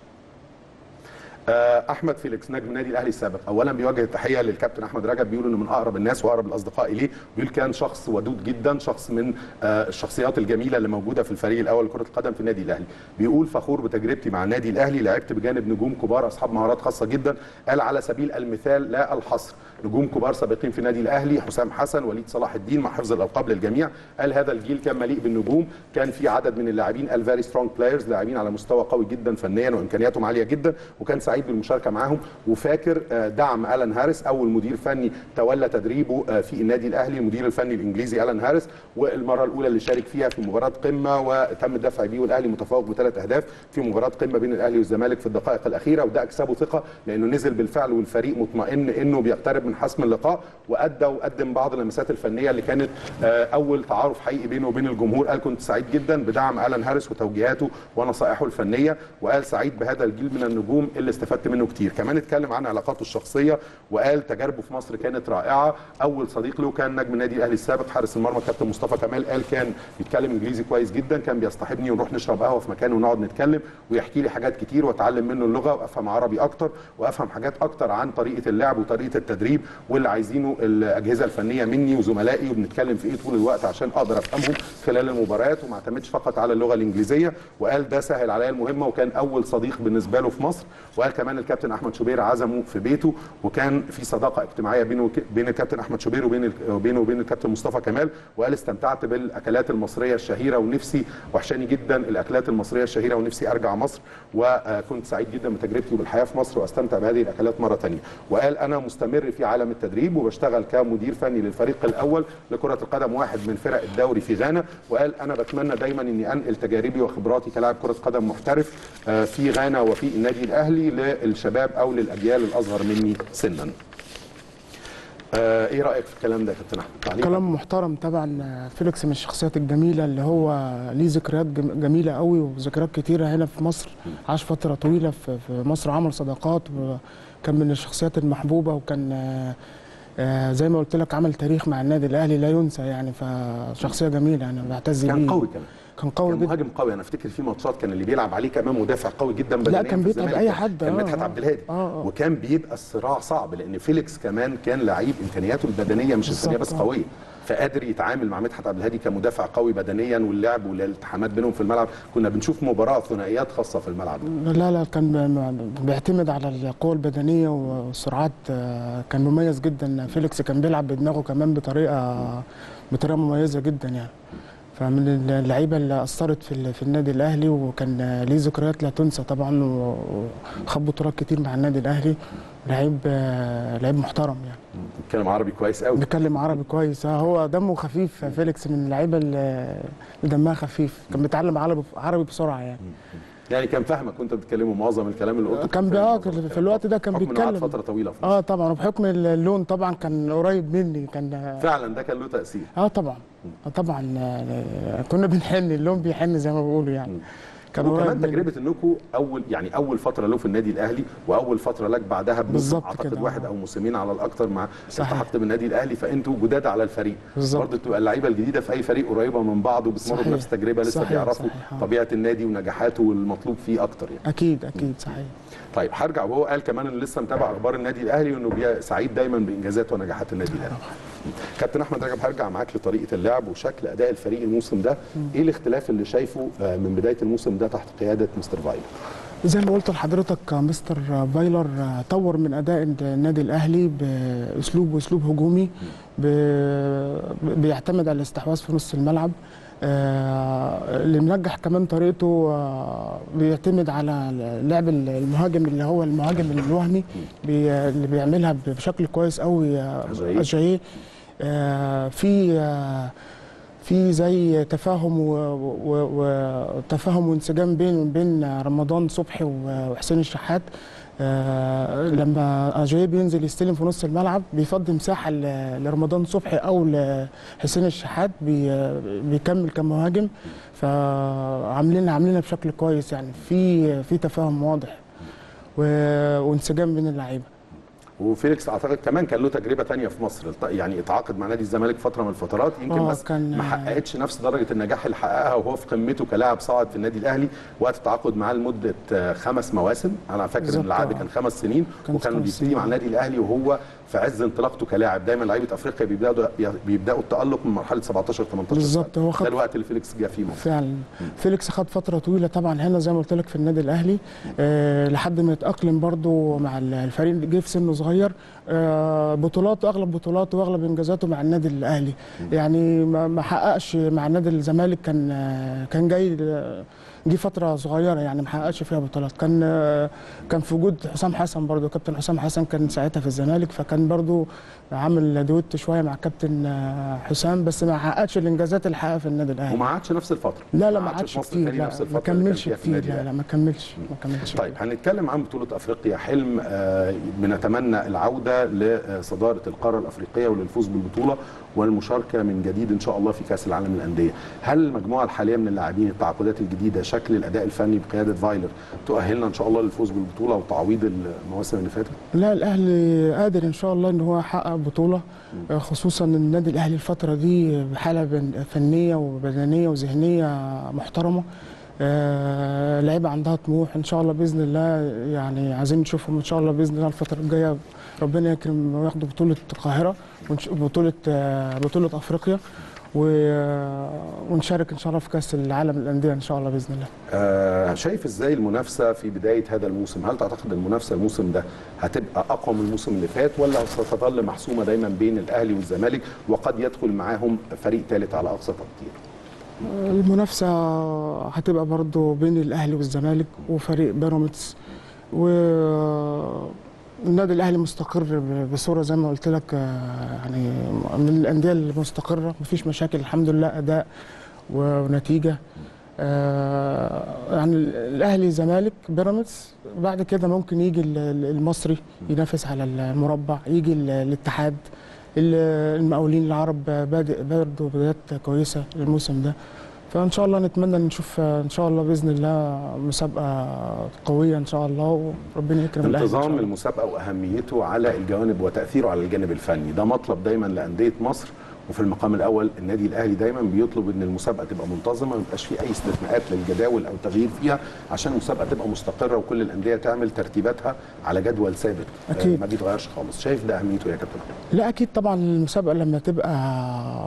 آه احمد فيليكس نجم نادي الاهلي السابق، اولا بيوجه التحيه للكابتن احمد رجب، بيقول انه من اقرب الناس واقرب الاصدقاء اليه، بيقول كان شخص ودود جدا، شخص من آه الشخصيات الجميله اللي موجوده في الفريق الاول لكره القدم في النادي الاهلي، بيقول فخور بتجربتي مع النادي الاهلي، لعبت بجانب نجوم كبار اصحاب مهارات خاصه جدا، قال على سبيل المثال لا الحصر، نجوم كبار سابقين في النادي الاهلي حسام حسن، وليد صلاح الدين مع حفظ الالقاب للجميع، قال هذا الجيل كان مليء بالنجوم، كان في عدد من اللاعبين الفيري سترونج بلايرز، لاعبين على مستوى قوي جدا فنيا وامكانياتهم عاليه جدا، وكان سعيد بالمشاركه معاهم، وفاكر دعم آلان هاريس اول مدير فني تولى تدريبه في النادي الاهلي، المدير الفني الانجليزي آلان هاريس، والمره الاولى اللي شارك فيها في مباراه قمه وتم الدفع بيه والاهلي متفوق بثلاث اهداف في مباراه قمه بين الاهلي والزمالك في الدقائق الاخيره، وده اكسبه ثقه لانه نزل بالفعل والفريق مطمئن انه بيقترب من حسم اللقاء، وادى وقدم بعض اللمسات الفنيه اللي كانت اول تعارف حقيقي بينه وبين الجمهور، قال كنت سعيد جدا بدعم آلان هاريس وتوجيهاته ونصائحه الفنيه، وقال سعيد بهذا الجيل من النجوم اللي استفدت منه كتير. كمان اتكلم عن علاقاته الشخصيه وقال تجاربه في مصر كانت رائعه، اول صديق له كان نجم نادي الاهلي السابق حارس المرمى كابتن مصطفى كمال، قال كان بيتكلم انجليزي كويس جدا، كان بيصطحبني ونروح نشرب قهوه في مكان ونقعد نتكلم ويحكي لي حاجات كتير واتعلم منه اللغه وافهم عربي اكتر وافهم حاجات اكتر عن طريقه اللعب وطريقه التدريب واللي عايزينه الاجهزه الفنيه مني وزملائي وبنتكلم في ايه طول الوقت عشان اقدر افهمهم خلال المباريات وما اعتمدش فقط على اللغه الانجليزيه، وقال ده سهل عليا المهمه وكان اول صديق بالنسبه له في مصر. وقال كمان الكابتن احمد شوبير عزمه في بيته وكان في صداقه اجتماعيه بينه بين الكابتن احمد شوبير وبين بينه وبين الكابتن مصطفى كمال، وقال استمتعت بالاكلات المصريه الشهيره ونفسي وحشاني جدا الاكلات المصريه الشهيره ونفسي ارجع مصر، وكنت سعيد جدا بتجربتي بالحياه في مصر واستمتع بهذه الاكلات مره ثانيه. وقال انا مستمر في عالم التدريب وبشتغل كمدير فني للفريق الاول لكره القدم واحد من فرق الدوري في غانا، وقال انا بتمنى دايما اني انقل تجاربي وخبراتي كلاعب كره قدم محترف في غانا وفي النادي الاهلي للشباب او للاجيال الاصغر مني سنا. آه ايه رايك في الكلام ده يا كابتن احمد؟ كلام محترم طبعا. فيليكس من الشخصيات الجميله اللي هو ليه ذكريات جميله قوي وذكريات كتيره هنا في مصر، عاش فتره طويله في مصر، عمل صداقات وكان من الشخصيات المحبوبه، وكان آه زي ما قلت لك عمل تاريخ مع النادي الاهلي لا ينسى يعني، فشخصيه جميله انا بعتز بيه. كان قوي كمان، كان قوي جدا، مهاجم قوي، انا افتكر في ماتشات كان اللي بيلعب عليه كمان مدافع قوي جدا بدنيا، لا كان بيتعب اي حد، كان مدحت عبد الهادي، وكان بيبقى الصراع صعب لان فيليكس كمان كان لعيب امكانياته البدنيه مش الفنيه بس قويه، فقادر يتعامل مع مدحت عبد الهادي كمدافع قوي بدنيا، واللعب والالتحامات بينهم في الملعب كنا بنشوف مباراه ثنائيات خاصه في الملعب. لا لا كان بيعتمد على القوه البدنيه والسرعات، كان مميز جدا فيليكس، كان بيلعب بدماغه كمان بطريقه بطريقه مميزه جدا يعني، فمن اللعيبه اللي اثرت في في النادي الاهلي وكان ليه ذكريات لا تنسى طبعا، وخد بطولات كتير مع النادي الاهلي، لعيب لعيب محترم يعني. بيتكلم عربي كويس قوي. بيتكلم عربي كويس، هو دمه خفيف فيليكس، من اللعيبه اللي دمها خفيف، كان بيتعلم عربي عربي بسرعه يعني. يعني كان فاهمك وانت بتكلمه معظم الكلام اللي قلته، كان بقى في الوقت ده كان بيتكلم قعد فتره طويله في مصر. اه طبعا، وبحكم اللون طبعا كان قريب مني، كان فعلا ده كان له تاثير. اه طبعا طبعا كنا بنحن اللون بيحن زي ما بيقولوا يعني، وكمان تجربه انكم اول يعني اول فتره له في النادي الاهلي واول فتره لك بعدها بموسم اعتقد واحد او موسمين على الاكثر مع التحقت بالنادي الاهلي، فانتوا جداد على الفريق برضه، تبقى اللعيبه الجديده في اي فريق قريبه من بعض وبتمر بنفس التجربه، لسه بيعرفوا طبيعه النادي ونجاحاته والمطلوب فيه اكتر يعني. اكيد اكيد صحيح. طيب هرجع، وهو قال كمان انه لسه متابع اخبار النادي الاهلي وانه سعيد دايما بانجازات ونجاحات النادي الاهلي. كابتن احمد رجب، هرجع معاك لطريقه اللعب وشكل اداء الفريق الموسم ده، ايه الاختلاف اللي شايفه من بدايه الموسم ده تحت قياده مستر فايلر؟ زي ما قلت لحضرتك، مستر فايلر طور من اداء النادي الاهلي باسلوب واسلوب هجومي بيعتمد على الاستحواذ في نص الملعب. اللي منجح كمان طريقته بيعتمد على لعب المهاجم اللي هو المهاجم الوهمي اللي بيعملها بشكل كويس قوي أجاييه. في في زي تفاهم وتفاهم وانسجام بين وبين رمضان صبحي وحسين الشحات. آه لما أجاييه بينزل يستلم في نص الملعب بيفضي مساحه لرمضان صبحي او لحسين الشحات بي بيكمل كمهاجم، فعاملين عاملينها بشكل كويس يعني، في في تفاهم واضح وانسجام بين اللعيبه. وفيليكس اعتقد كمان كان له تجربه ثانيه في مصر، يعني اتعاقد مع نادي الزمالك فتره من الفترات يمكن بس ما حققتش نفس درجه النجاح اللي حققها وهو في قمته كلاعب صاعد في النادي الاهلي وقت التعاقد معاه لمده خمس مواسم. انا فاكر ان العقد كان خمس سنين وكان بيبتدي مع النادي الاهلي وهو في عز انطلاقته كلاعب. دايما لعيبه افريقيا بيبداوا بيبداوا التالق من مرحله سبعتاشر تمنتاشر بالظبط، هو خد ده الوقت اللي فيليكس جه فيه مصر فعلا. م. فيليكس خد فتره طويله طبعا هنا زي ما قلت لك في النادي الاهلي أه لحد ما يتاقلم برده مع الفريق. جه في سنه صغير أه بطولات، اغلب بطولاته واغلب انجازاته مع النادي الاهلي. م. يعني ما حققش مع نادي الزمالك، كان كان جاي جه فتره صغيره يعني ما حققش فيها بطولات. كان كان في وجود حسام حسن برده، كابتن حسام حسن كان ساعتها في الزمالك فكان برده عامل دويت شويه مع كابتن حسام، بس ما حققش الانجازات اللي حققها في النادي الاهلي وما عادش نفس الفتره. لا لا ما عادش كتير، لا ما كملش كتير، لا لا ما كملش ما كملش. طيب هنتكلم عن بطوله افريقيا، حلم آه بنتمنى العوده لصداره القاره الافريقيه وللفوز بالبطوله والمشاركه من جديد ان شاء الله في كاس العالم للانديه. هل المجموعه الحاليه من اللاعبين، التعاقدات الجديده، شكل الاداء الفني بقياده فايلر تؤهلنا ان شاء الله للفوز بالبطوله وتعويض المواسم اللي فاتت؟ لا الاهلي قادر ان شاء الله ان هو يحقق بطوله، خصوصا ان النادي الاهلي الفتره دي بحاله فنيه وبدنيه وذهنيه محترمه. لعيبه عندها طموح ان شاء الله باذن الله، يعني عايزين نشوفهم ان شاء الله باذن الله الفتره الجايه ربنا يكرم وياخدوا بطوله القاهره وبطوله بطوله افريقيا ونشارك ان شاء الله في كاس العالم للانديه ان شاء الله باذن الله. آه شايف ازاي المنافسه في بدايه هذا الموسم؟ هل تعتقد المنافسه الموسم ده هتبقى اقوى من الموسم اللي فات ولا ستظل محسومه دايما بين الاهلي والزمالك وقد يدخل معاهم فريق ثالث على اقصى تقدير؟ المنافسه هتبقى برضو بين الاهلي والزمالك وفريق بيراميدز، والنادي الاهلي مستقر بصوره زي ما قلت لك يعني من الانديه المستقره، مفيش مشاكل الحمد لله، اداء ونتيجه. يعني الاهلي زمالك بيراميدز، بعد كده ممكن يجي المصري ينافس على المربع، يجي الاتحاد، المقاولين العرب بادئ برضه بدايات كويسه الموسم ده، فان شاء الله نتمنى نشوف ان شاء الله باذن الله مسابقه قويه ان شاء الله وربنا يكرم الاهلي. انتظام المسابقه واهميته على الجوانب وتاثيره على الجانب الفني ده مطلب دايما لانديه مصر، وفي المقام الاول النادي الاهلي دايما بيطلب ان المسابقه تبقى منتظمه، ما يبقاش في اي استثناءات للجداول او تغيير فيها، عشان المسابقه تبقى مستقره وكل الانديه تعمل ترتيباتها على جدول ثابت اكيد ما بيتغيرش خالص. شايف ده اهميته يا كابتن؟ لا اكيد طبعا المسابقه لما تبقى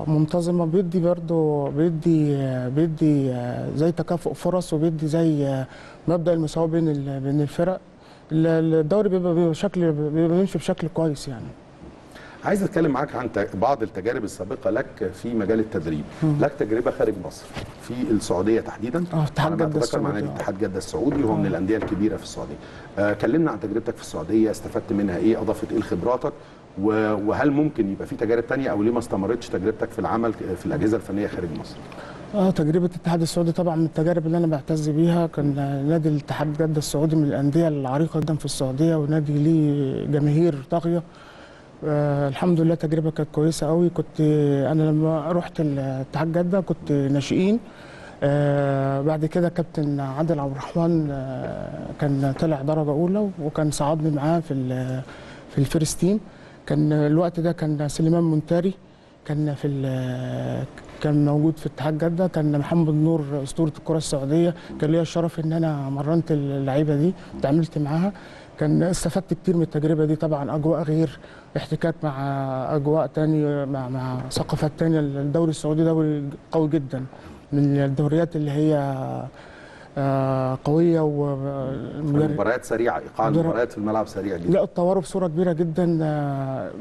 منتظمه بيدي برضو بيدي بيدي زي تكافؤ فرص وبيدي زي مبدا المساواه بين بين الفرق، الدوري بيبقى بشكل بيمشي بشكل كويس يعني. عايز اتكلم معاك عن بعض التجارب السابقه لك في مجال التدريب، لك تجربه خارج مصر في السعوديه تحديدا، اتحاد جده السعودي، مع نادي اتحاد جده السعودي وهو من الانديه الكبيره في السعوديه. آه كلمنا عن تجربتك في السعوديه، استفدت منها ايه، اضافت ايه لخبراتك، وهل ممكن يبقى في تجارب ثانيه او ليه ما استمرتش تجربتك في العمل في الاجهزه الفنيه خارج مصر؟ اه تجربه الاتحاد السعودي طبعا من التجارب اللي انا بعتز بيها. كان نادي الاتحاد جده السعودي من الانديه العريقه جدا في السعوديه ونادي ليه جماهير طاغيه. آه الحمد لله تجربه كانت كويسه قوي. كنت انا لما رحت الاتحاد جده كنت ناشئين، آه بعد كده كابتن عادل عبد الرحمن آه كان طلع درجه اولى وكان صعدني معاه في في الفيرست تيم. كان الوقت ده كان سليمان منتاري كان في كان موجود في اتحاد جده، كان محمد نور اسطوره الكره السعوديه، كان ليا الشرف ان انا مرنت اللعيبه دي وتعاملت معاها، كان استفدت كتير من التجربه دي. طبعا اجواء غير، احتكاك مع اجواء ثانيه، مع مع ثقافات ثانيه. الدوري السعودي دوري قوي جدا، من الدوريات اللي هي قويه، والمباريات سريعه، ايقاع المباريات في الملعب سريع جدا. لا التوارب بصوره كبيره جدا،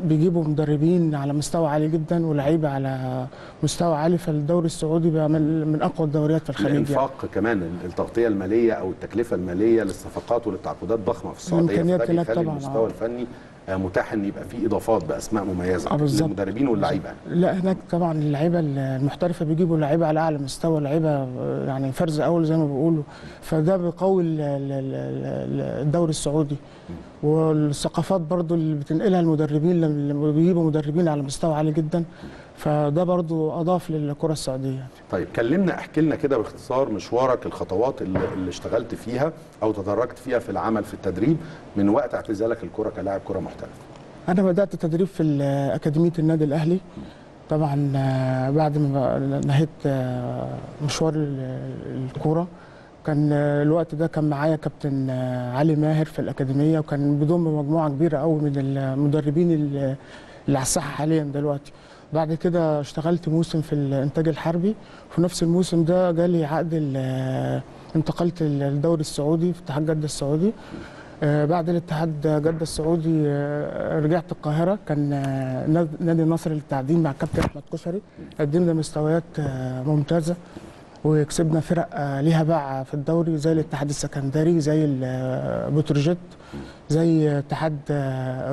بيجيبوا مدربين على مستوى عالي جدا ولاعيبه على مستوى عالي. فالدوري السعودي بقى من اقوى الدوريات في الخليج. الانفاق يعني. كمان التغطيه الماليه او التكلفه الماليه للصفقات وللتعاقدات ضخمه في السعوديه، فده بيخلي المستوى آه. الفني متاح ان يبقى في اضافات باسماء مميزه آه للمدربين واللعيبه. لا هناك طبعا اللعيبه المحترفه بيجيبوا لعيبه على اعلى مستوى، لعيبه يعني فرز اول زي ما بيقولوا، فده بيقوي الدوري السعودي. والثقافات برضو اللي بتنقلها المدربين، لما بيجيبوا مدربين على مستوى عالي جدا، فده برضو اضاف للكره السعوديه. طيب كلمنا، احكي لنا كده باختصار مشوارك، الخطوات اللي, اللي اشتغلت فيها او تدرجت فيها في العمل في التدريب من وقت اعتزالك الكره كلاعب كره محترف. انا بدات التدريب في اكاديميه النادي الاهلي، طبعا بعد ما نهيت مشوار الكره. كان الوقت ده كان معايا كابتن علي ماهر في الاكاديميه، وكان بيضم مجموعه كبيره قوي من المدربين اللي على الساحه حاليا دلوقتي. بعد كده اشتغلت موسم في الانتاج الحربي، وفي نفس الموسم ده جالي عقد، انتقلت للدوري السعودي في اتحاد جده السعودي. بعد الاتحاد جده السعودي رجعت القاهره، كان نادي النصر للتعدين مع كابتن احمد كشري، قدمنا مستويات ممتازه وكسبنا فرق ليها باع في الدوري زي الاتحاد السكندري، زي البتروجيت، زي اتحاد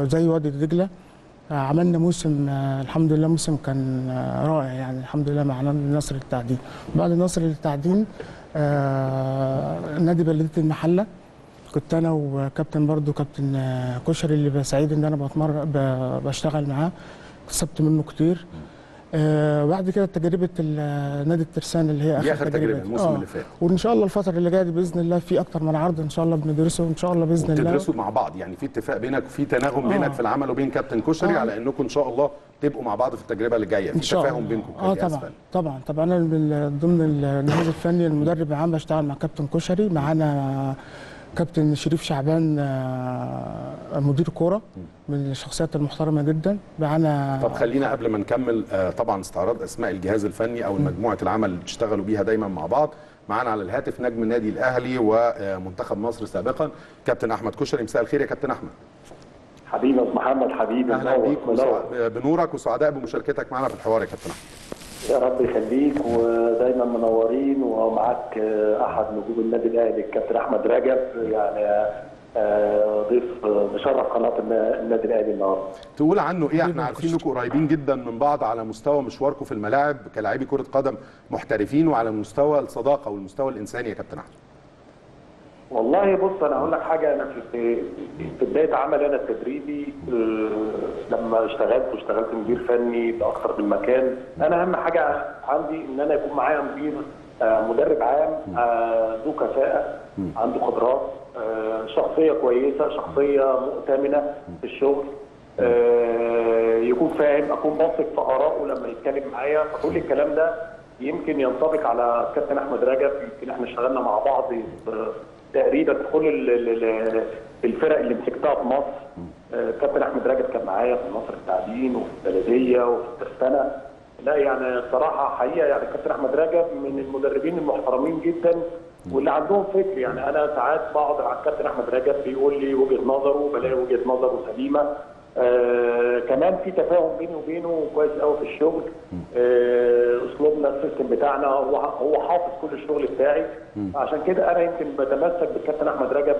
زي وادي دجله. عملنا موسم الحمد لله، موسم كان رائع يعني الحمد لله مع النصر للتعدين. بعد النصر للتعدين نادي بلديه المحله، كنت انا وكابتن برضو كابتن كشري اللي بسعيد ان انا بتمرن بشتغل معاه، كسبت منه كتير. آه بعد كده تجربه نادي الترسانه اللي هي اخر, آخر تجربه الموسم آه. اللي فات، وان شاء الله الفتره اللي جايه باذن الله في اكتر من عرض ان شاء الله بندرسه، وان شاء الله باذن الله بتدرسوا مع بعض، يعني في اتفاق بينك وفي تناغم آه. بينك في العمل وبين كابتن كشري آه. على انكم ان شاء الله تبقوا مع بعض في التجربه اللي جايه، في تفاهم بينكم اه طبعا أسفل. طبعا طبعا انا من ضمن الجهاز الفني المدرب العام بشتغل مع كابتن كشري، معانا كابتن شريف شعبان مدير كوره من الشخصيات المحترمه جدا معانا. طب خلينا قبل ما نكمل طبعا استعراض اسماء الجهاز الفني او مجموعه العمل اللي بتشتغلوا بيها دايما مع بعض. معانا على الهاتف نجم النادي الاهلي ومنتخب مصر سابقا كابتن احمد كشري. مساء الخير يا كابتن احمد. حبيبي يا محمد، حبيبي اهلا بيك بنورك، وسعداء بمشاركتك معنا في الحوار يا كابتن احمد. يا رب يخليك ودايما منورين. ومعاك احد نجوم النادي الاهلي الكابتن احمد رجب، يعني ضيف مشرف قناه النادي الاهلي النهارده. تقول عنه ايه؟ احنا عارفين انكم قريبين جدا من بعض على مستوى مشواركم في الملاعب كلاعبي كره قدم محترفين، وعلى مستوى الصداقه والمستوى الانساني يا كابتن احمد. والله بص انا هقول لك حاجه، انا في في بدايه عملي انا التدريبي لما اشتغلت واشتغلت مدير فني باكثر من مكان، انا اهم حاجه عندي ان انا يكون معايا مدير مدرب عام ذو كفاءه، عنده قدرات، شخصيه كويسه، شخصيه مؤتمنه في الشغل، يكون فاهم، اكون واثق في ارائه لما يتكلم معايا. فكل الكلام ده يمكن ينطبق على الكابتن احمد رجب. يمكن احنا اشتغلنا مع بعض تقريبا كل الفرق اللي مسكتها في مصر. كابتن احمد رجب كان معايا في النصر التعدين وفي البلديه وفي الترسانه. لا يعني صراحه حقيقه يعني كابتن احمد رجب من المدربين المحترمين جدا واللي عندهم فكر. يعني انا ساعات بقعد مع الكابتن احمد رجب بيقول لي وجهه نظره، بلاقي وجهه نظره سليمه. آه كمان في تفاهم بيني وبينه كويس قوي في الشغل. آه اسلوبنا السيستم بتاعنا هو هو حافظ كل الشغل بتاعي، عشان كده انا يمكن بتمسك بالكابتن احمد رجب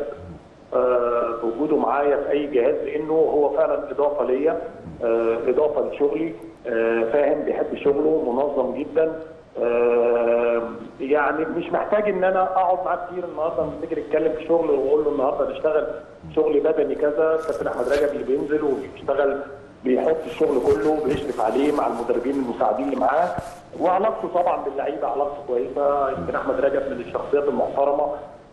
آه بوجوده معايا في اي جهاز، لانه هو فعلا اضافه ليا، آه اضافه لشغلي، آه فاهم، بيحب شغله، منظم جدا. آه يعني مش محتاج ان انا اقعد معاه كتير. النهارده نيجي نتكلم في شغل واقول له النهارده نشتغل شغل بدني كذا، كابتن احمد رجب اللي بينزل وبيشتغل بيحط الشغل كله بيشرف عليه مع المدربين المساعدين اللي معاه، وعلاقته طبعا باللعيبه علاقته كويسه. يمكن احمد رجب من الشخصيات المحترمه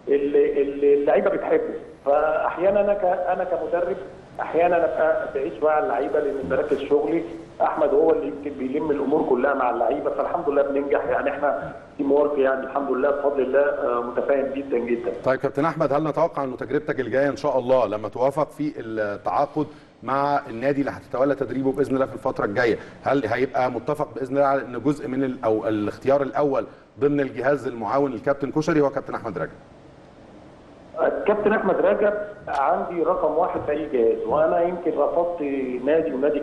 اللي اللي اللعيبه بتحبه، فاحيانا انا ك... انا كمدرب احيانا ابقى بعيش مع اللعيبه لان بركز شغلي. احمد هو اللي يمكن بيلم الامور كلها مع اللعيبه، فالحمد لله بننجح يعني. احنا تيم وورك يعني الحمد لله بفضل الله متفاهم جدا جدا. طيب كابتن احمد، هل نتوقع انه تجربتك الجايه ان شاء الله لما توافق في التعاقد مع النادي اللي هتتولى تدريبه باذن الله في الفتره الجايه، هل هيبقى متفق باذن الله على ان جزء من او الاختيار الاول ضمن الجهاز المعاون للكابتن كشري هو كابتن احمد رجب؟ الكابتن احمد رجب عندي رقم واحد في اي جهاز، وانا يمكن رفضت نادي ونادي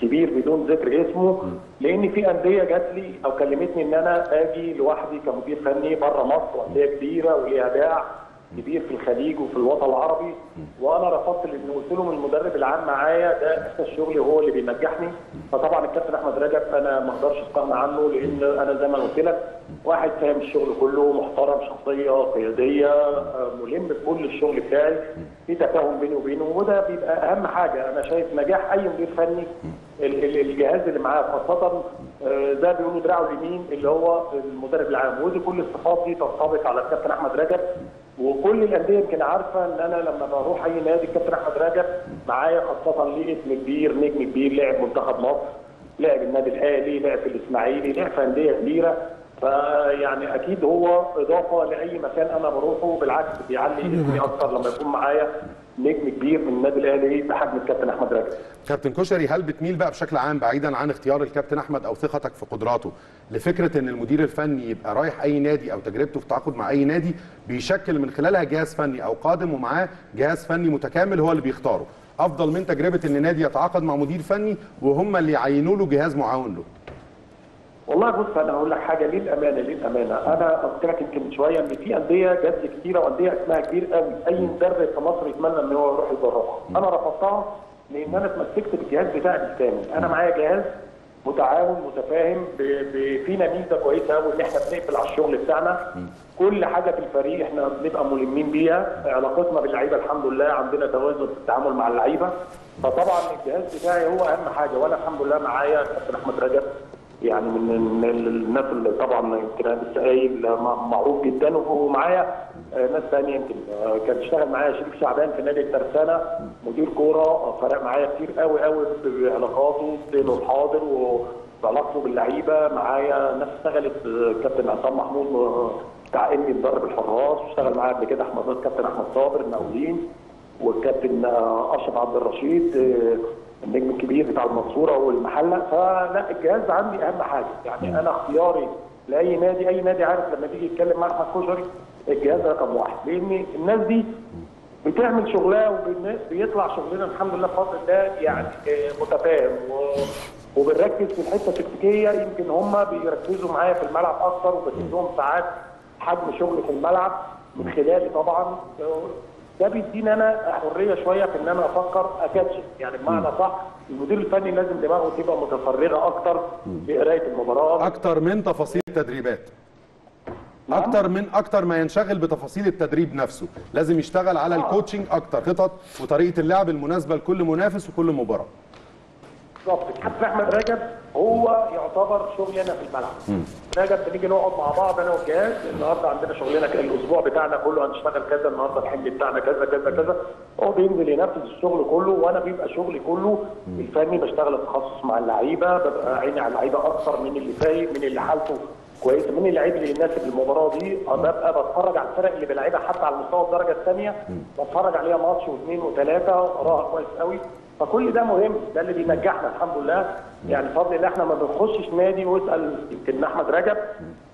كبير بدون ذكر اسمه، لان في انديه جات لي او كلمتني ان انا اجي لوحدي كمدير فني بره مصر، انديه كبيره وليها باع كبير في الخليج وفي الوطن العربي، وانا رفضت لان قلت لهم المدرب العام معايا ده اساس شغلي وهو اللي بينجحني. فطبعا الكابتن احمد رجب انا ما اقدرش استغنى عنه، لان انا زي ما قلت لك واحد فاهم الشغل كله، محترم، شخصيه قياديه، ملم بكل الشغل بتاعي، في تفاهم بيني وبينه، وده بيبقى اهم حاجه. انا شايف نجاح اي مدير فني الجهاز اللي معاه، خاصه ده بيقولوا دراعه اليمين اللي هو المدرب العام، ودي كل الصفات دي تنطبق على الكابتن احمد رجب. وكل الانديه يمكن عارفه ان انا لما بروح اي نادي الكابتن احمد رجب معايا، خاصه ليه اسم كبير، نجم كبير، لاعب منتخب مصر، لاعب النادي الاهلي، لاعب في الاسماعيلي، لاعب في انديه كبيره، فيعني اكيد هو اضافه لاي مكان انا بروحه. بالعكس بيعلي اسمي اكتر لما يكون معايا نجم كبير من النادي الاهلي بحجم الكابتن احمد رجب. كابتن كشري، هل بتميل بقى بشكل عام بعيدا عن اختيار الكابتن احمد او ثقتك في قدراته لفكره ان المدير الفني يبقى رايح اي نادي او تجربته في تعاقد مع اي نادي بيشكل من خلالها جهاز فني او قادم ومعاه جهاز فني متكامل هو اللي بيختاره، افضل من تجربه ان نادي يتعاقد مع مدير فني وهم اللي يعينوا له جهاز معاون له؟ والله بص انا هقول لك حاجه للامانه للامانه، انا قلت لك يمكن من شويه ان في انديه جت كتيره وانديه اسمها كبير قوي، اي مدرب في مصر يتمنى ان هو يروح يجربها، انا رفضتها لان انا اتمسكت بالجهاز بتاعي بالكامل، انا معايا جهاز متعاون متفاهم، فينا ميزه كويسه قوي ان احنا بنقفل على الشغل بتاعنا، كل حاجه في الفريق احنا بنبقى ملمين بيها، علاقتنا باللعيبه الحمد لله عندنا توازن في التعامل مع اللعيبه، فطبعا الجهاز بتاعي هو اهم حاجه، وانا الحمد لله معايا كابتن احمد رجب يعني من الناس اللي طبعا يمكن لسه قايل معروف جدا، ومعايا ناس ثانيه يمكن كان بيشتغل معايا شريف شعبان في نادي الترسانه مدير كوره، فرق معايا كتير قوي قوي بعلاقاته بالحاضر وعلاقته باللعيبه، معايا ناس اشتغلت كابتن عصام محمود بتاع اني مدرب الحراس، واشتغل معايا قبل كده احمد كابتن احمد صابر المقاولين، والكابتن اشرف عبد الرشيد النجم الكبير بتاع المنصوره والمحله، فلا الجهاز عندي اهم حاجه، يعني انا اختياري لاي نادي، اي نادي عارف لما تيجي يتكلم مع احمد كشري الجهاز رقم واحد، لان الناس دي بتعمل شغلها وبيطلع شغلنا الحمد لله بفضل الله يعني متفاهم، وبنركز في الحته التكتيكيه، يمكن هم بيركزوا معايا في الملعب اكتر، وبدي لهم ساعات حجم شغل في الملعب من خلالي طبعا، ده بيديني انا حريه شويه في ان انا افكر اكاتشف، يعني بمعنى صح المدير الفني لازم دماغه تبقى متفرغه اكتر لقرايه المباراه، اكتر من تفاصيل التدريبات، اكتر من اكتر ما ينشغل بتفاصيل التدريب نفسه، لازم يشتغل على الكوتشنج اكتر، خطط وطريقه اللعب المناسبه لكل منافس وكل مباراه. بالظبط، كابتن احمد رجب هو يعتبر شغلي انا في الملعب. رجب بنيجي نقعد مع بعض انا والجهاز، النهارده عندنا شغلنا كده، الاسبوع بتاعنا كله هنشتغل كذا، النهارده الحمل بتاعنا كذا كذا كذا، هو بينزل ينفذ الشغل كله، وانا بيبقى شغلي كله الفني، بشتغل تخصص مع اللعيبه، ببقى عيني على اللعيبه اكثر، مين اللي فايق، مين اللي حالته كويس، مين اللعيب اللي يناسب المباراه دي، ببقى بتفرج على الفرق اللي بلعبها حتى على مستوى الدرجه الثانيه، بتفرج عليها ماتش واثنين وثلاثه وقراها كويس قوي، فكل ده مهم، ده اللي بينجحنا الحمد لله يعني بفضل الله. احنا ما بنخشش نادي، واسال يمكن احمد رجب،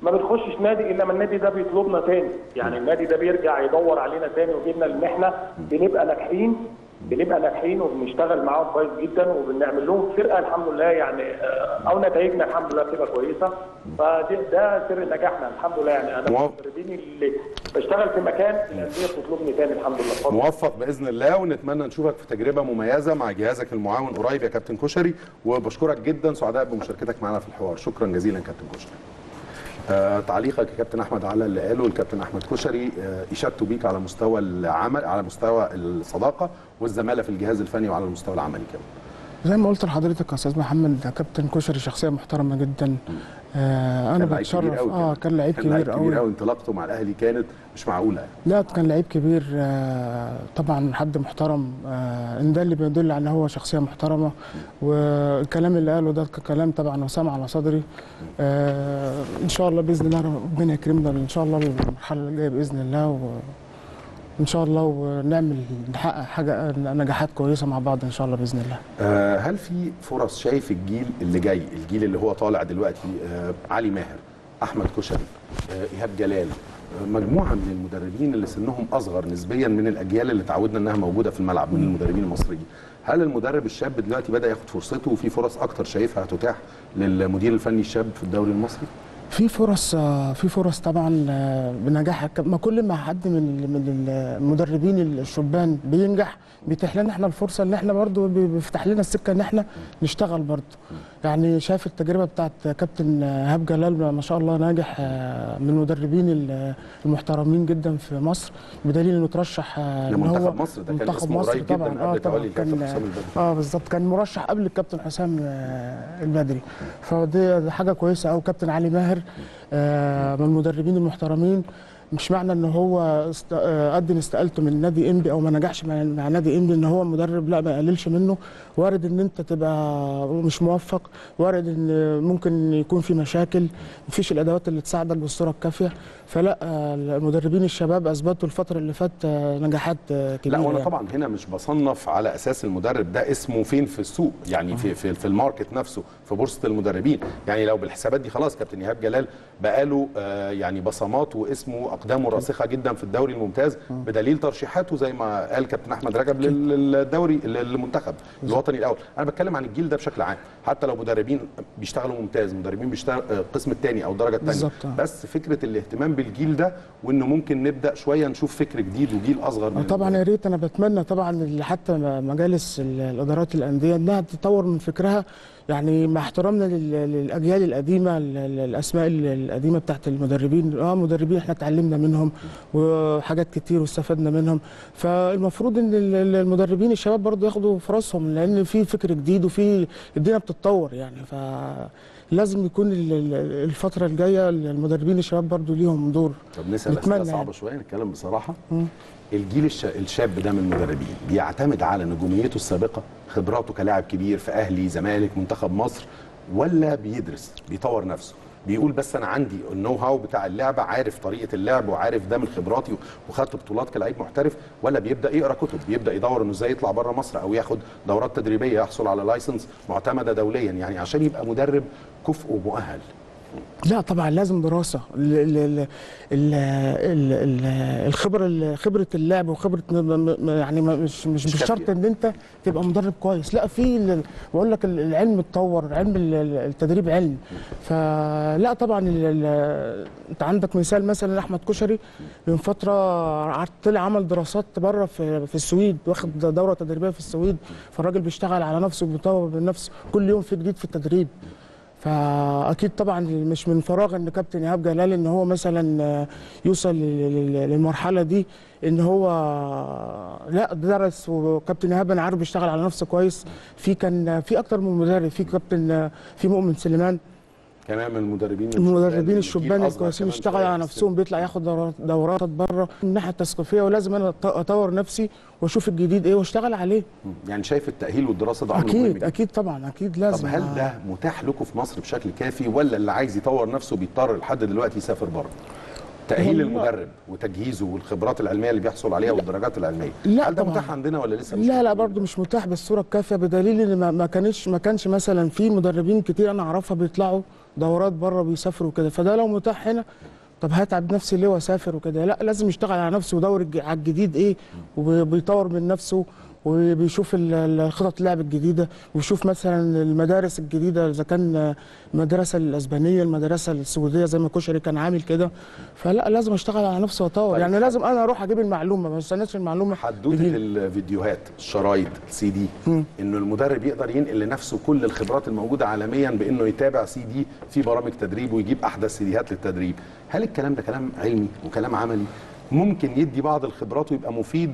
ما بنخشش نادي الا ما النادي ده بيطلبنا تاني، يعني النادي ده بيرجع يدور علينا تاني ويجيبنا، لان احنا بنبقى ناجحين بنبقى ناجحين وبنشتغل معاهم كويس جدا، وبنعمل لهم فرقه الحمد لله يعني، او نتائجنا الحمد لله بتبقى كويسه، فده سر نجاحنا الحمد لله يعني. انا المدربين اللي بشتغل في مكان الانديه بتطلبني تاني الحمد لله. موفق باذن الله، ونتمنى نشوفك في تجربه مميزه مع جهازك المعاون قريب يا كابتن كشري، وبشكرك جدا، سعداء بمشاركتك معنا في الحوار، شكرا جزيلا كابتن كشري. آه، تعليقك يا كابتن احمد على اللي قاله الكابتن احمد كشري، آه، اشادته بيك على مستوى العمل، على مستوى الصداقه والزماله في الجهاز الفني وعلى المستوى العملي كمان. زي ما قلت لحضرتك يا استاذ محمد، ده كابتن كشري شخصيه محترمه جدا. آه انا بتشرف. اه كان لعيب كبير قوي قوي انطلاقته مع الاهلي كانت مش معقوله يعني. لا كان لعيب كبير آه طبعا، حد محترم. آه ان ده اللي بيدل على هو شخصيه محترمه، والكلام اللي قاله ده كلام طبعا وسام على صدري. آه ان شاء الله باذن الله ربنا يكرمنا ان شاء الله المرحله اللي جايه باذن الله، و ان شاء الله ونعمل نحقق حاجه نجاحات كويسه مع بعض ان شاء الله باذن الله. آه هل في فرص شايف الجيل اللي جاي، الجيل اللي هو طالع دلوقتي، آه علي ماهر، احمد كشري، آه ايهاب جلال، آه مجموعه من المدربين اللي سنهم اصغر نسبيا من الاجيال اللي تعودنا انها موجوده في الملعب من المدربين المصريين، هل المدرب الشاب دلوقتي بدا ياخد فرصته وفي فرص اكتر شايفها هتتاح للمدير الفني الشاب في الدوري المصري؟ في فرص، في فرص طبعا بنجاح. ما كل ما حد من المدربين الشبان بينجح بيتيح لنا احنا الفرصه ان احنا برضو بيفتح لنا السكه ان احنا نشتغل برضو. يعني شايف التجربه بتاعت كابتن ايهاب جلال ما شاء الله ناجح، من المدربين المحترمين جدا في مصر، بدليل انه ترشح لمنتخب مصر. ده كان اسمه قريب جدا قبل تولي الكابتن حسام البدري. اه بالظبط، كان مرشح قبل الكابتن حسام البدري، فدي حاجه كويسه. او كابتن علي ماهر من المدربين المحترمين، مش معنى ان هو قدم استقالته من نادي انبي او ما نجحش مع نادي انبي ان هو مدرب، لا ما يقللش منه. وارد ان انت تبقى مش موفق، وارد ان ممكن يكون في مشاكل، مفيش الادوات اللي تساعدك بالصوره الكافيه. فلا المدربين الشباب اثبتوا الفتره اللي فاتت نجاحات كبيره. لا وانا يعني طبعا هنا مش بصنف على اساس المدرب ده اسمه فين في السوق، يعني آه. في في, في الماركت نفسه، في بورصه المدربين. يعني لو بالحسابات دي خلاص كابتن ايهاب جلال بقاله آه يعني بصمات واسمه أقدامه راسخة جدا في الدوري الممتاز بدليل ترشيحاته زي ما قال كابتن أحمد رجب للدوري للمنتخب الوطني الأول. أنا بتكلم عن الجيل ده بشكل عام، حتى لو مدربين بيشتغلوا ممتاز، مدربين بيشتغلوا القسم الثاني أو الدرجة الثانية، بس فكرة الاهتمام بالجيل ده وإنه ممكن نبدأ شوية نشوف فكر جديد وجيل أصغر. من طبعا يا ريت، أنا بتمنى طبعا حتى مجالس الإدارات الأندية إنها تطور من فكرها. يعني مع احترامنا للاجيال القديمه، الاسماء القديمه بتاعت المدربين، اه مدربين احنا اتعلمنا منهم وحاجات كتير واستفدنا منهم، فالمفروض ان المدربين الشباب برضو ياخدوا فرصهم، لان في فكر جديد وفي الدنيا بتتطور يعني. فلازم يكون الفتره الجايه المدربين الشباب برضو ليهم دور. طب نسال اسئله صعبه شويه، نتكلم بصراحه. م. الجيل الشاب ده من المدربين بيعتمد على نجوميته السابقه، خبراته كلاعب كبير في اهلي زمالك منتخب مصر، ولا بيدرس بيطور نفسه بيقول بس انا عندي النو هاو بتاع اللعبه، عارف طريقه اللعب وعارف ده من خبراتي وخدت بطولات كلاعب محترف، ولا بيبدا يقرا كتب، بيبدا يدور انه ازاي يطلع بره مصر او ياخد دورات تدريبيه يحصل على لايسنس معتمده دوليا يعني عشان يبقى مدرب كفء ومؤهل؟ لا طبعا لازم دراسه. ال ال ال ال الخبره، خبره اللعب وخبره يعني مش مش بشرط ان انت تبقى مدرب كويس، لا في بقول لك العلم اتطور، علم التدريب علم. فلا طبعا انت عندك مثال مثلا احمد كشري من فتره طلع عمل دراسات بره في في السويد، واخد دوره تدريبيه في السويد، فالراجل بيشتغل على نفسه وبيطور من نفسه كل يوم، في جديد في التدريب. فاكيد طبعا مش من فراغ ان كابتن ايهاب جلال ان هو مثلا يوصل للمرحله دي، ان هو لا درس. وكابتن ايهاب انا عارف بيشتغل على نفسه كويس. في كان في اكتر من مدرب، في كابتن في مؤمن سليمان كمان من المدربين المدربين الشبان الكويسين بيشتغلوا على نفسهم، بيطلع ياخد دورات بره من الناحيه التثقيفيه. ولازم انا اطور نفسي واشوف الجديد ايه واشتغل عليه. يعني شايف التاهيل والدراسه ده عامل مهم جدا. اكيد اكيد طبعا اكيد لازم. طب هل ده متاح لكم في مصر بشكل كافي، ولا اللي عايز يطور نفسه بيضطر لحد دلوقتي يسافر بره؟ تأهيل المدرب وتجهيزه والخبرات العلميه اللي بيحصل عليها والدرجات العلميه، هل ده متاح عندنا ولا لسه مش؟ لا لا برضه مش متاح بالصوره الكافيه، بدليل ان ما كانش ما كانش مثلا في مدربين كتير انا اعرفها بيطلعوا دورات بره بيسافروا كده. فده لو متاح هنا طب هتعب نفسي ليه واسافر وكده؟ لا لازم يشتغل على نفسه ويدور على الجديد ايه، وبيطور من نفسه وبيشوف الخطط اللعب الجديده، ويشوف مثلا المدارس الجديده اذا كان المدرسه الاسبانيه، المدرسه السويديه زي ما كشري كان عامل كده. فلا لازم اشتغل على نفسي واطور. يعني لازم انا اروح اجيب المعلومه، ما استناش المعلومه. حدوته الفيديوهات، الشرايط، السي دي، انه المدرب يقدر ينقل لنفسه كل الخبرات الموجوده عالميا بانه يتابع سي دي في برامج تدريب ويجيب احدث سيديهات للتدريب. هل الكلام ده كلام علمي وكلام عملي ممكن يدي بعض الخبرات ويبقى مفيد،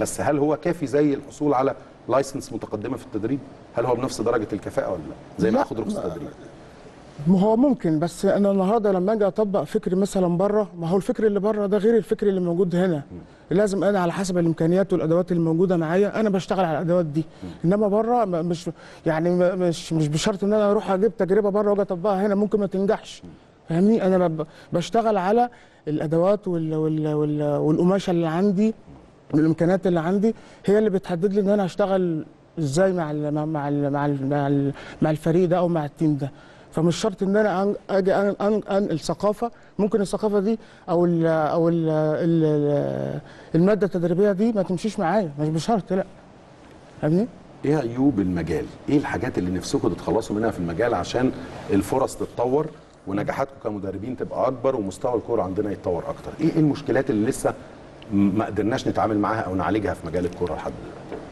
بس هل هو كافي زي الحصول على لايسنس متقدمه في التدريب، هل هو بنفس درجه الكفاءه ولا لا؟ زي ما اخد رخصه تدريب. ما هو ممكن، بس انا النهارده لما اجي اطبق فكر مثلا بره، ما هو الفكر اللي بره ده غير الفكر اللي موجود هنا. لازم انا على حسب الامكانيات والادوات اللي موجوده معايا انا بشتغل على الادوات دي، انما بره مش يعني مش مش بشرط ان انا اروح اجيب تجربه بره واجي اطبقها هنا، ممكن ما تنجحش. فاهمني؟ انا بشتغل على الادوات وال وال وال والقماشه اللي عندي والامكانيات اللي عندي، هي اللي بتحدد لي ان انا هشتغل ازاي مع ال مع ال مع ال مع, ال مع الفريق ده او مع التيم ده. فمش شرط ان انا اجي انقل ثقافه، ممكن الثقافه دي او ال او ال الماده التدريبيه دي ما تمشيش معايا، مش بشرط. لا فاهمني؟ ايه عيوب المجال؟ ايه الحاجات اللي نفسكم تتخلصوا منها في المجال عشان الفرص تتطور ونجاحاتكم كمدربين تبقى اكبر ومستوى الكوره عندنا يتطور اكتر؟ ايه المشكلات اللي لسه ما قدرناش نتعامل معاها او نعالجها في مجال الكوره لحد دلوقتي؟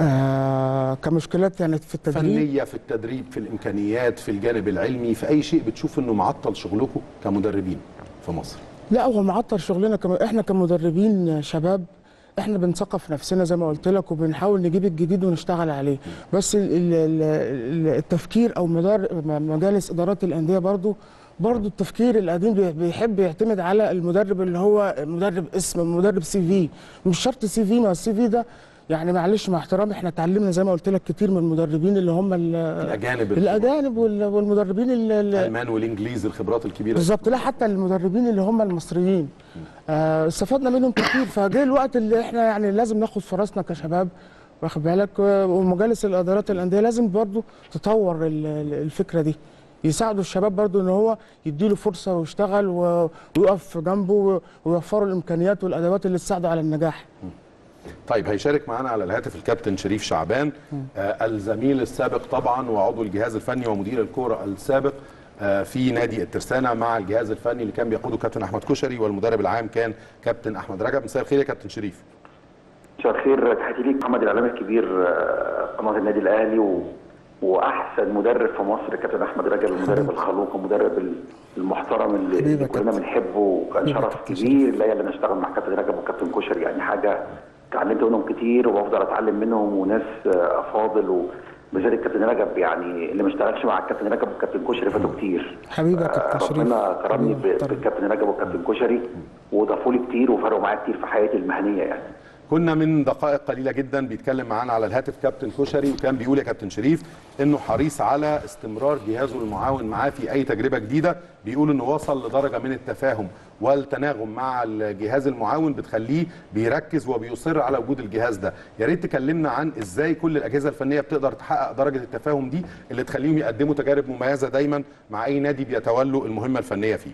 آه كمشكلات يعني في التدريب، فنيه، في التدريب، في الامكانيات، في الجانب العلمي، في اي شيء بتشوف انه معطل شغلكم كمدربين في مصر؟ لا، هو معطل شغلنا كم... احنا كمدربين شباب احنا بنثقف نفسنا زي ما قلت لك، وبنحاول نجيب الجديد ونشتغل عليه، بس التفكير او مدار مجالس ادارات الانديه برضو برضو التفكير القديم بيحب يعتمد على المدرب اللي هو مدرب اسم، مدرب سي في، مش شرط سي في. ما السي في ده يعني معلش مع احترامي احنا اتعلمنا زي ما قلت لك كتير من المدربين اللي هم الاجانب الاجانب والمدربين الالمان والانجليز، الخبرات الكبيره بالظبط. لا حتى المدربين اللي هم المصريين آه استفدنا منهم كتير. فجه الوقت اللي احنا يعني لازم ناخد فرصنا كشباب، واخد بالك؟ ومجالس الادارات الانديه لازم برضو تطور الفكره دي، يساعدوا الشباب برضو ان هو يديله فرصه ويشتغل ويقف جنبه ويوفروا الامكانيات والادوات اللي تساعده على النجاح. طيب، هيشارك معانا على الهاتف الكابتن شريف شعبان، آه الزميل السابق طبعا وعضو الجهاز الفني ومدير الكوره السابق آه في نادي الترسانه مع الجهاز الفني اللي كان بيقوده كابتن احمد كشري، والمدرب العام كان كابتن احمد رجب. مساء الخير يا كابتن شريف. مساء الخير، تحياتي ليك محمد، الاعلامي الكبير قناه النادي الاهلي و... واحسن مدرب في مصر كابتن احمد رجب، المدرب الخلوق والمدرب المحترم اللي كلنا بنحبه، وكان شرف كبير ليا ان اشتغل مع كابتن رجب وكابتن كشري. يعني حاجه اتعلمت منهم كتير وبفضل اتعلم منهم، وناس افاضل، وبالذات الكابتن رجب، يعني اللي ما اشتغلش مع الكابتن رجب والكابتن كشري فاتوا كتير. حبيبي يا كابتن شريف، ربنا كرمني بالكابتن رجب والكابتن كشري واضافوا لي كتير وفرقوا معايا كتير في حياتي المهنيه. يعني كنا من دقائق قليله جدا بيتكلم معانا على الهاتف كابتن كشري، وكان بيقول يا كابتن شريف انه حريص على استمرار جهازه المعاون معاه في اي تجربه جديده، بيقول انه وصل لدرجه من التفاهم والتناغم مع الجهاز المعاون بتخليه بيركز وبيصر على وجود الجهاز ده. يا ريت تكلمنا عن ازاي كل الاجهزه الفنيه بتقدر تحقق درجه التفاهم دي اللي تخليهم يقدموا تجارب مميزه دايما مع اي نادي بيتولوا المهمه الفنيه فيه.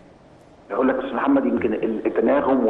اقول لك يا استاذ محمد، يمكن التناغم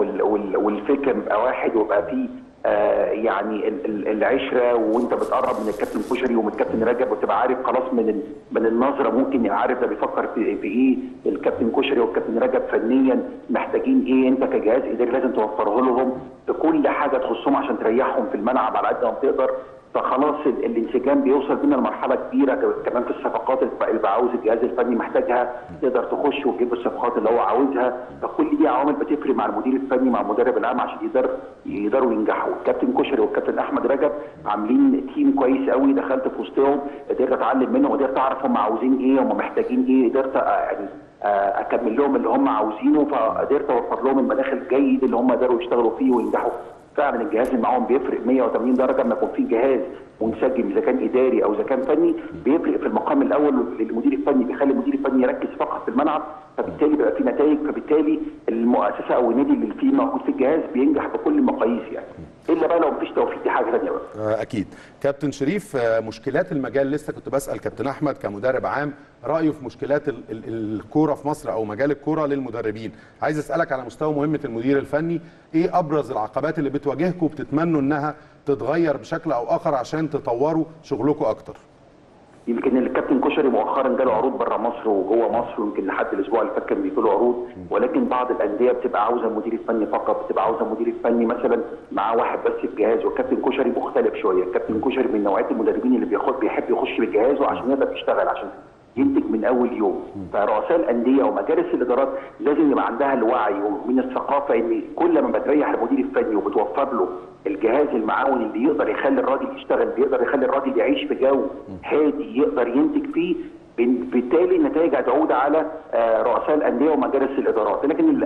والفكر بيبقى واحد، ويبقى فيه آه يعني العشره، وانت بتقرب من الكابتن كشري ومن الكابتن رجب وتبقى عارف خلاص من من النظره، ممكن عارف ده بيفكر في, في ايه الكابتن كشري والكابتن رجب فنيا محتاجين ايه. انت كجهاز اداري لازم توفره لهم في كل حاجه تخصهم عشان تريحهم في الملعب على قد ما تقدر. فخلاص الانسجام بيوصل بينا لمرحله كبيره. كمان في الصفقات اللي بقى عاوز الجهاز الفني محتاجها تقدر تخش وتجيب الصفقات اللي هو عاوزها. فكل دي عوامل بتفرق مع المدير الفني مع المدرب العام عشان يقدر يقدروا ينجحوا. الكابتن كشري والكابتن احمد رجب عاملين تيم كويس قوي، دخلت في وسطهم قدرت اتعلم منهم وقدرت اعرف هم عاوزين ايه هم محتاجين ايه، قدرت يعني اكمل لهم اللي هم عاوزينه، فقدرت اوفر لهم المداخل الجيد اللي هم قدروا يشتغلوا فيه وينجحوا. فعلا الجهاز اللي معاهم بيفرق مية وتمانين درجه لما يكون في جهاز منسجم، اذا كان اداري او اذا كان فني بيفرق في المقام الاول للمدير الفني، بيخلي المدير الفني يركز فقط في الملعب، فبالتالي بيبقى في نتائج، فبالتالي المؤسسه او النادي اللي فيه موجود في الجهاز بينجح بكل المقاييس. يعني الا بقى لو مفيش توفيق دي حاجه ثانيه بقى. اكيد. كابتن شريف، مشكلات المجال، لسه كنت بسال كابتن احمد كمدرب عام رايه في مشكلات الكوره في مصر او مجال الكوره للمدربين، عايز اسالك على مستوى مهمه المدير الفني، ايه ابرز العقبات اللي بتواجهكم وبتتمنوا انها تتغير بشكل او اخر عشان تطوروا شغلكم اكتر؟ يمكن الكابتن كشري مؤخرا جاله عروض بره مصر وجوه مصر، ويمكن لحد الاسبوع اللي فات كان بيجي له عروض، ولكن بعض الانديه بتبقى عاوزه المدير الفني فقط، بتبقى عاوزه المدير الفني مثلا معاه واحد بس في الجهاز. والكابتن كشري مختلف شويه، الكابتن كشري من نوعيه المدربين اللي بياخد بيحب يخش بالجهاز وعشان يقدر يشتغل، عشان ينتج من اول يوم. فرؤساء الانديه ومجالس الادارات لازم يبقى عندها الوعي ومن الثقافه ان كل ما بتريح المدير الفني وبتوفر له الجهاز المعاون اللي يقدر يخلي الراجل يشتغل، بيقدر يخلي الراجل يعيش في جو هادي يقدر ينتج فيه، بالتالي النتائج هتعود على رؤساء الانديه ومجالس الادارات. لكن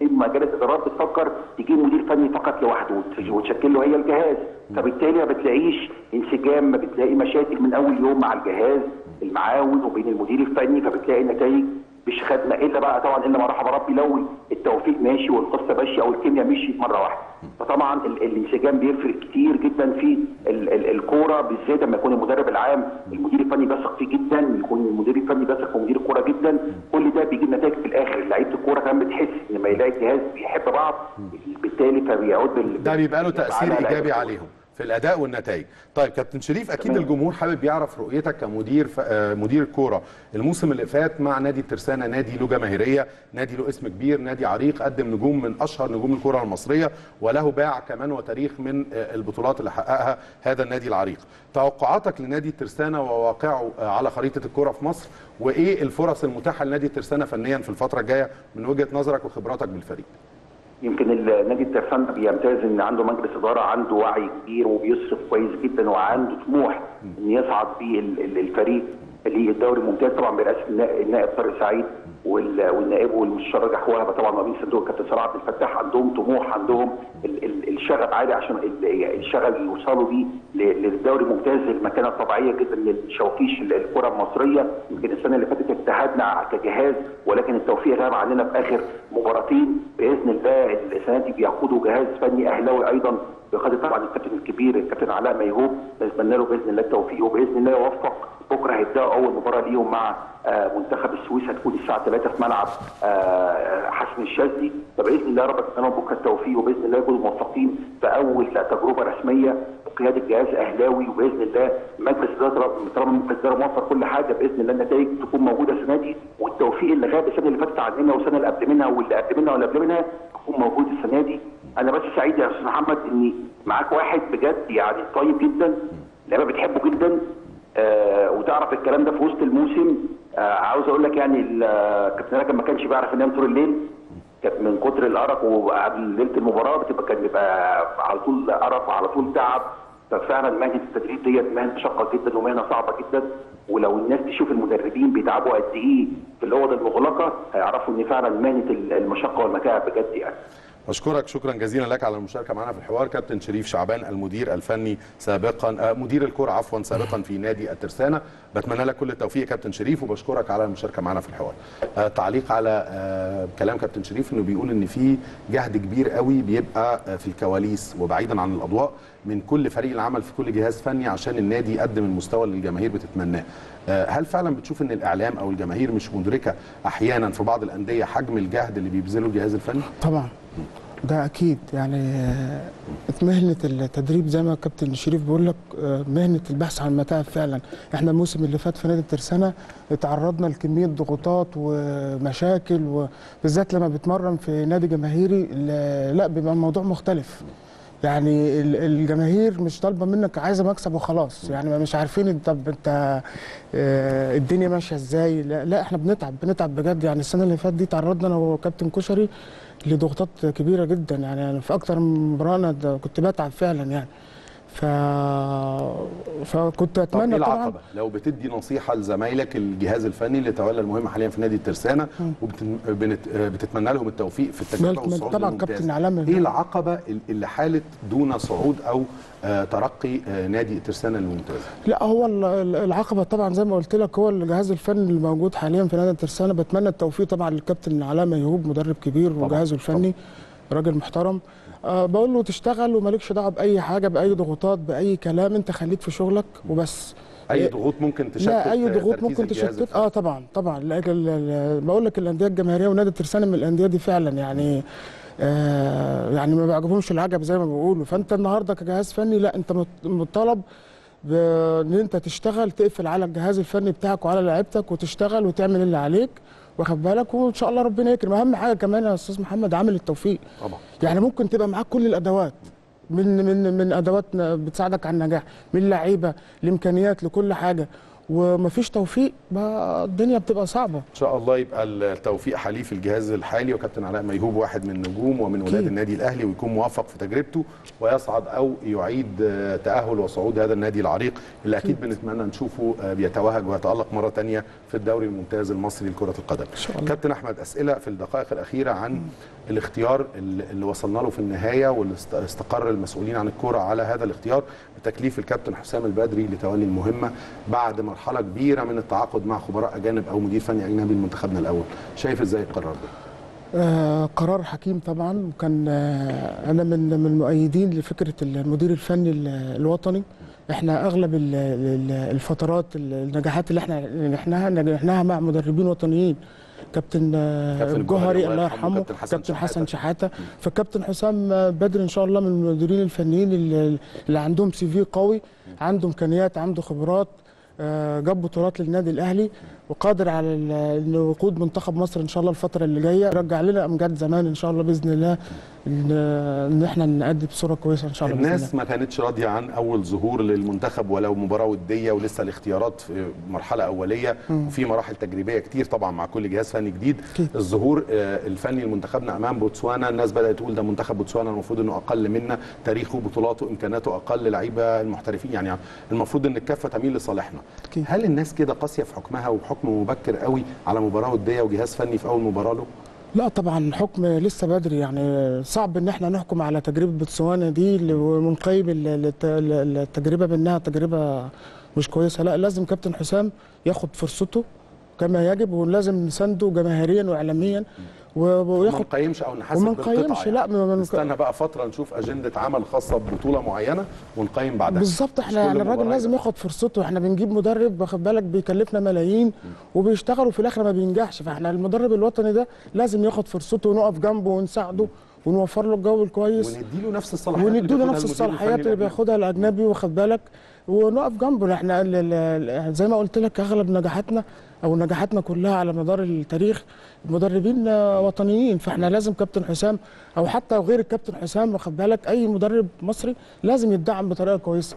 مجالس الادارات بتفكر تجيب مدير فني فقط لوحده وتشكل له هي الجهاز، فبالتالي ما بتلاقيش انسجام، ما بتلاقي مشاكل من اول يوم مع الجهاز المعاون وبين المدير الفني، فبتلاقي النتائج مش خدمه الا بقى طبعا الا ما رحم ربي لو التوفيق ماشي والقصه ماشيه او الكيمياء مشيت مره واحده. فطبعا الانسجام بيفرق كتير جدا في الكوره، بالذات لما يكون المدرب العام المدير الفني بيثق فيه جدا، يكون المدير الفني بيثق في مدير الكوره جدا، كل ده بيجيب نتائج في الاخر. لعيبه الكوره كمان بتحس لما يلاقي الجهاز بيحب بعض بالتالي فبيعود بال... ده بيبقى له تاثير ايجابي عليهم في الاداء والنتائج. طيب كابتن شريف، اكيد تمام. الجمهور حابب يعرف رؤيتك كمدير ف... مدير كوره الموسم اللي فات مع نادي الترسانه، نادي له جماهيريه، نادي له اسم كبير، نادي عريق، قدم نجوم من اشهر نجوم الكوره المصريه وله باع كمان وتاريخ من البطولات اللي حققها هذا النادي العريق. توقعاتك لنادي الترسانه وواقعه على خريطه الكوره في مصر، وايه الفرص المتاحه لنادي الترسانه فنيا في الفتره الجايه من وجهه نظرك وخبراتك بالفريق؟ يمكن النادي الترسانة بيمتاز ان عنده مجلس اداره عنده وعي كبير وبيصرف كويس جدا وعنده طموح ان يصعد بيه الفريق للدوري الممتاز، طبعا برئاسه النائب طارق سعيد والنائب والمستشار راجح وهبه، طبعا ما بين صندوق الكابتن صلاح عبد الفتاح، عندهم طموح عندهم الشغف عالي عشان الشغل اللي وصلوا بيه للدوري الممتاز، المكانه الطبيعيه جدا للشوكيش الكره المصريه. يمكن السنه اللي فاتت اجتهدنا كجهاز ولكن التوفيق غاب عننا في اخر مباراتين، باذن الله السنه دي بيقودوا جهاز فني اهلاوي ايضا بقياده طبعا الكابتن الكبير الكابتن علاء ميهوب، نتمنى له باذن الله التوفيق وباذن الله يوفق. بكره هيبداوا اول مباراه ليهم مع منتخب السويس هتكون الساعه ثلاثة في ملعب حسن الشاذلي، فباذن الله يا رب اتمنى لهم بكره التوفيق وباذن الله يكونوا موفقين في اول تجربه رسميه بقياده جهاز اهلاوي، وباذن الله مجلس الاداره طالما مجلس الاداره موفر كل حاجه باذن الله النتائج تكون موجوده السنه دي، والتوفيق اللي غاب السنه اللي فاتت عننا والسنه اللي قبل منها واللي قبل منها واللي قبل منها تكون موجود السنه دي. انا بس سعيد يا استاذ محمد اني معاك واحد بجد يعني طيب جدا، لعيبه بتحبه جدا آه وتعرف الكلام ده في وسط الموسم. آه عاوز اقول لك يعني الكابتن رجب ما كانش بيعرف ينام طول الليل، كانت من كتر الارق وقبل ليله المباراه بتبقى كان بيبقى على طول ارق وعلى طول تعب، ففعلا مهنه التدريب ديت مهنه مشقه جدا ومهنه صعبه جدا، ولو الناس تشوف المدربين بيتعبوا قد ايه في الاوض المغلقه هيعرفوا ان فعلا مهنه المشقه والمتاعب بجد يعني. بشكرك شكرا جزيلا لك على المشاركه معنا في الحوار كابتن شريف شعبان، المدير الفني سابقا مدير الكره عفوا سابقا في نادي الترسانه، بتمنى لك كل التوفيق يا كابتن شريف وبشكرك على المشاركه معنا في الحوار. تعليق على كلام كابتن شريف انه بيقول ان في جهد كبير قوي بيبقى في الكواليس وبعيدا عن الاضواء من كل فريق العمل في كل جهاز فني عشان النادي يقدم المستوى اللي الجماهير بتتمناه. هل فعلا بتشوف ان الاعلام او الجماهير مش مدركه احيانا في بعض الانديه حجم الجهد اللي بيبذله الجهاز الفني؟ طبعا ده اكيد، يعني مهنه التدريب زي ما كابتن شريف بيقول لك مهنه البحث عن متاعب فعلا. احنا الموسم اللي فات في نادي الترسانه اتعرضنا لكميه ضغوطات ومشاكل، وبالذات لما بتمرن في نادي جماهيري لا بيبقى الموضوع مختلف. يعني الجماهير مش طالبه منك عايزه مكسب وخلاص، يعني مش عارفين طب انت الدنيا ماشيه ازاي، لا, لا احنا بنتعب بنتعب بجد. يعني السنه اللي فاتت دي تعرضنا انا وكابتن كشري لضغوطات كبيره جدا، يعني في اكتر من مباراه انا كنت بتعب فعلا يعني. ف فكنت اتمنى طبعا العقبه لو بتدي نصيحه لزمايلك الجهاز الفني اللي تولى المهمه حاليا في نادي الترسانه وبتتمنى لهم التوفيق في التجربه والصعود طبعا كابتن علام، ايه العقبه اللي حالت دون صعود او ترقي نادي الترسانه الممتاز؟ لا هو العقبه طبعا زي ما قلت لك هو الجهاز الفني اللي موجود حاليا في نادي الترسانه، بتمنى التوفيق طبعا للكابتن علام ميهوب مدرب كبير وجهازه الفني راجل محترم، أه بقول له تشتغل ومالكش دعوه باي حاجه باي ضغوطات باي كلام، انت خليك في شغلك وبس. اي ضغوط ممكن تشتت، لا اي ضغوط ممكن تشتت اه طبعا طبعا. بقول لك الانديه الجماهيريه ونادي الترسانه من الانديه دي فعلا يعني آه يعني ما بيعجبهمش العجب زي ما بيقولوا. فانت النهارده كجهاز فني لا انت مطالب ان انت تشتغل تقفل على الجهاز الفني بتاعك وعلى لعيبتك وتشتغل وتعمل اللي عليك واخد بالك، وان شاء الله ربنا يكرم. اهم حاجه كمان يا استاذ محمد عامل التوفيق طبعا، يعني ممكن تبقى معاك كل الادوات من من من ادوات بتساعدك على النجاح، من لعيبه لامكانيات لكل حاجه، ومفيش توفيق بقى الدنيا بتبقى صعبه. ان شاء الله يبقى التوفيق حليف الجهاز الحالي وكابتن علاء ميهوب واحد من نجوم ومن ولاد النادي الاهلي، ويكون موفق في تجربته ويصعد او يعيد تاهل وصعود هذا النادي العريق اللي اكيد بنتمنى نشوفه بيتوهج ويتالق مره ثانيه في الدوري الممتاز المصري لكره القدم. كابتن احمد، اسئله في الدقائق الاخيره عن الاختيار اللي وصلنا له في النهايه، واللي استقر المسؤولين عن الكره على هذا الاختيار بتكليف الكابتن حسام البدري لتولي المهمه بعد ما مرحله كبيره من التعاقد مع خبراء اجانب او مدير فني اجنبي لمنتخبنا الاول، شايف ازاي القرار ده؟ آه قرار حكيم طبعا، وكان آه انا من من المؤيدين لفكره المدير الفني الوطني. احنا اغلب الفترات النجاحات اللي احنا نجحناها نجحناها مع مدربين وطنيين، كابتن الجوهري الله يرحمه، كابتن حسن شحاته. فكابتن حسام بدر ان شاء الله من المديرين الفنيين اللي عندهم سي في قوي، عنده امكانيات، عنده خبرات، جاب بطولات للنادي الاهلي، وقادر على انه يقود منتخب مصر ان شاء الله الفتره اللي جايه. رجع لنا امجاد زمان ان شاء الله باذن الله، ان احنا نأدي بصوره كويسه ان شاء الله. الناس ما كانتش راضيه عن اول ظهور للمنتخب، ولو مباراه وديه ولسه الاختيارات في مرحله اوليه وفي مراحل تجريبيه كتير طبعا مع كل جهاز فني جديد. الظهور الفني لمنتخبنا امام بوتسوانا، الناس بدات تقول ده منتخب بوتسوانا المفروض انه اقل منا، تاريخه بطولاته امكاناته اقل، لعيبه المحترفين يعني المفروض ان الكفه تميل لصالحنا. هل الناس كده قاسيه في حكمها وحكم مبكر قوي على مباراه وديه وجهاز فني في اول مباراه له؟ لا طبعا، حكم لسه بدري، يعني صعب ان احنا نحكم على تجربه بوتسوانا دي ومن قيم التجربه بانها تجربه مش كويسه. لا، لازم كابتن حسام ياخد فرصته كما يجب، ولازم نسنده جماهيريا واعلاميا وياخد. ما نقيمش او نحاسب بالقطعه، لا يعني. نستنى بقى فتره نشوف اجنده عمل خاصه ببطوله معينه ونقيم بعدها بالظبط. احنا يعني الراجل لازم ياخد فرصته. احنا بنجيب مدرب واخد بالك بيكلفنا ملايين وبيشتغل وفي الاخر ما بينجحش، فاحنا المدرب الوطني ده لازم ياخد فرصته ونقف جنبه ونساعده ونوفر له الجو الكويس ونديله نفس الصلاحيات ونديله نفس الصلاحيات اللي بياخدها الاجنبي واخد بالك، ونقف جنبه. احنا زي ما قلت لك اغلب نجاحاتنا او نجاحاتنا كلها على مدار التاريخ مدربين وطنيين، فاحنا لازم كابتن حسام او حتى غير الكابتن حسام واخد بالك اي مدرب مصري لازم يدعم بطريقه كويسه.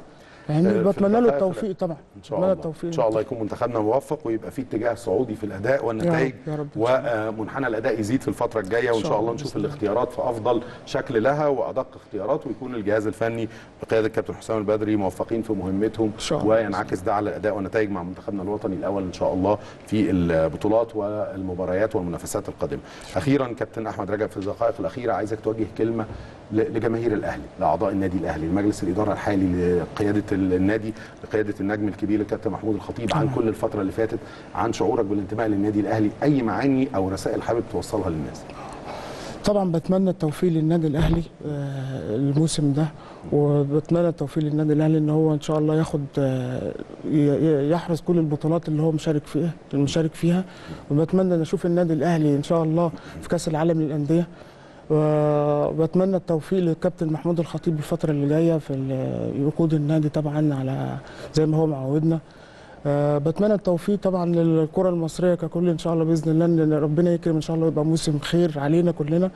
يعني بتمنى له التوفيق طبعا ان شاء الله. ان شاء الله يكون منتخبنا موفق ويبقى في اتجاه صعودي في الاداء والنتائج، ومنحنى الاداء يزيد في الفتره الجايه، وان شاء الله نشوف الاختيارات في افضل شكل لها وادق اختيارات، ويكون الجهاز الفني بقياده الكابتن حسام البدري موفقين في مهمتهم، وينعكس ده على الاداء والنتائج مع منتخبنا الوطني الاول ان شاء الله في البطولات والمباريات والمنافسات القادمه. اخيرا كابتن احمد رجب، في الدقائق الاخيره عايزك توجه كلمه لجماهير الاهلي، لاعضاء النادي الاهلي، لمجلس الاداره الحالي، لقياده النادي، لقياده النجم الكبير الكابتن محمود الخطيب، عن كل الفتره اللي فاتت، عن شعورك بالانتماء للنادي الاهلي، اي معاني او رسائل حابب توصلها للناس؟ طبعا بتمنى التوفيق للنادي الاهلي الموسم ده، وبتمنى التوفيق للنادي الاهلي ان هو ان شاء الله ياخد يحرز كل البطولات اللي هو مشارك فيها المشارك فيها، وبتمنى نشوف النادي الاهلي ان شاء الله في كاس العالم للانديه، وبتمنى التوفيق للكابتن محمود الخطيب الفتره اللي جايه في يقود النادي طبعا على زي ما هو معودنا. أه بتمنى التوفيق طبعا للكره المصريه ككل ان شاء الله باذن الله، ان ربنا يكرم ان شاء الله يبقى موسم خير علينا كلنا،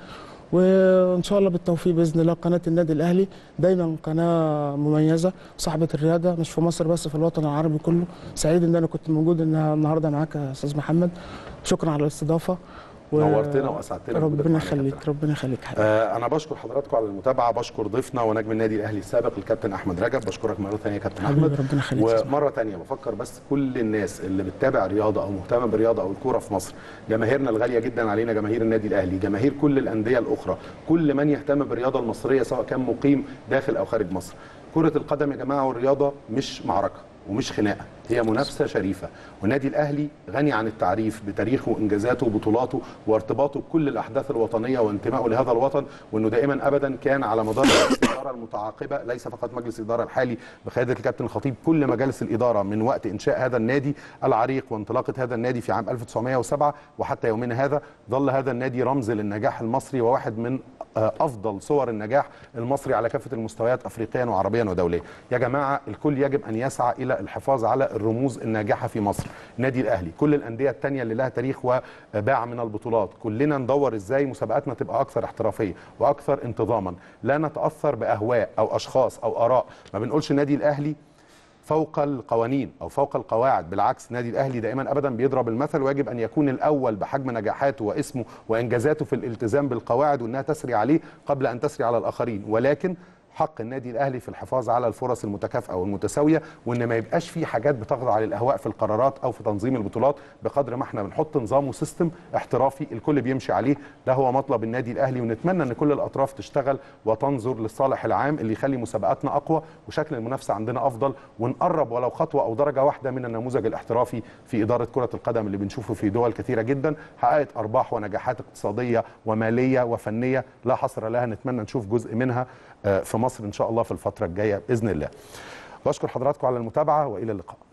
وان شاء الله بالتوفيق باذن الله. قناه النادي الاهلي دايما قناه مميزه صاحبه الرياده، مش في مصر بس، في الوطن العربي كله. سعيد ان انا كنت موجود النهارده معاك يا استاذ محمد، شكرا على الاستضافه، نورتنا واسعدتنا، ربنا يخليك ربنا يخليك. آه انا بشكر حضراتكم على المتابعه، بشكر ضيفنا ونجم النادي الاهلي السابق الكابتن احمد رجب، بشكرك مره ثانيه يا كابتن احمد، ربنا يخليك. ومره ثانيه بفكر بس كل الناس اللي بتتابع رياضه او مهتمه بالرياضه او الكوره في مصر، جماهيرنا الغاليه جدا علينا، جماهير النادي الاهلي، جماهير كل الانديه الاخرى، كل من يهتم بالرياضه المصريه سواء كان مقيم داخل او خارج مصر. كره القدم يا جماعه والرياضه مش معركه ومش خناقه، هي منافسه شريفه، والنادي الاهلي غني عن التعريف بتاريخه وانجازاته وبطولاته وارتباطه بكل الاحداث الوطنيه وانتمائه لهذا الوطن، وانه دائما ابدا كان على مدار الاداره المتعاقبه، ليس فقط مجلس الاداره الحالي بقياده الكابتن الخطيب، كل مجالس الاداره من وقت انشاء هذا النادي العريق وانطلاقه هذا النادي في عام ألف وتسعمائة وسبعة وحتى يومنا هذا، ظل هذا النادي رمز للنجاح المصري وواحد من افضل صور النجاح المصري على كافه المستويات افريقيا وعربيا ودوليا. يا جماعه الكل يجب ان يسعى الى الحفاظ على الرموز الناجحه في مصر، نادي الاهلي، كل الانديه الثانيه اللي لها تاريخ وباع من البطولات، كلنا ندور ازاي مسابقاتنا تبقى اكثر احترافيه واكثر انتظاما، لا نتاثر باهواء او اشخاص او اراء. ما بنقولش النادي الاهلي فوق القوانين أو فوق القواعد. بالعكس نادي الأهلي دائما أبدا بيضرب المثل، ويجب أن يكون الأول بحجم نجاحاته واسمه وإنجازاته في الالتزام بالقواعد وأنها تسري عليه قبل أن تسري على الآخرين. ولكن حق النادي الأهلي في الحفاظ على الفرص المتكافئة والمتساوية، وإن ما يبقاش فيه حاجات بتخضع على الأهواء في القرارات أو في تنظيم البطولات، بقدر ما احنا بنحط نظام وسيستم احترافي الكل بيمشي عليه. ده هو مطلب النادي الأهلي، ونتمنى إن كل الأطراف تشتغل وتنظر للصالح العام اللي يخلي مسابقاتنا أقوى وشكل المنافسة عندنا أفضل، ونقرب ولو خطوة أو درجة واحدة من النموذج الاحترافي في إدارة كرة القدم اللي بنشوفه في دول كثيرة جدا حققت أرباح ونجاحات اقتصادية ومالية وفنية لا حصر لها. نتمنى نشوف جزء منها في مصر إن شاء الله في الفترة الجاية بإذن الله. بشكر حضراتكم على المتابعة وإلى اللقاء.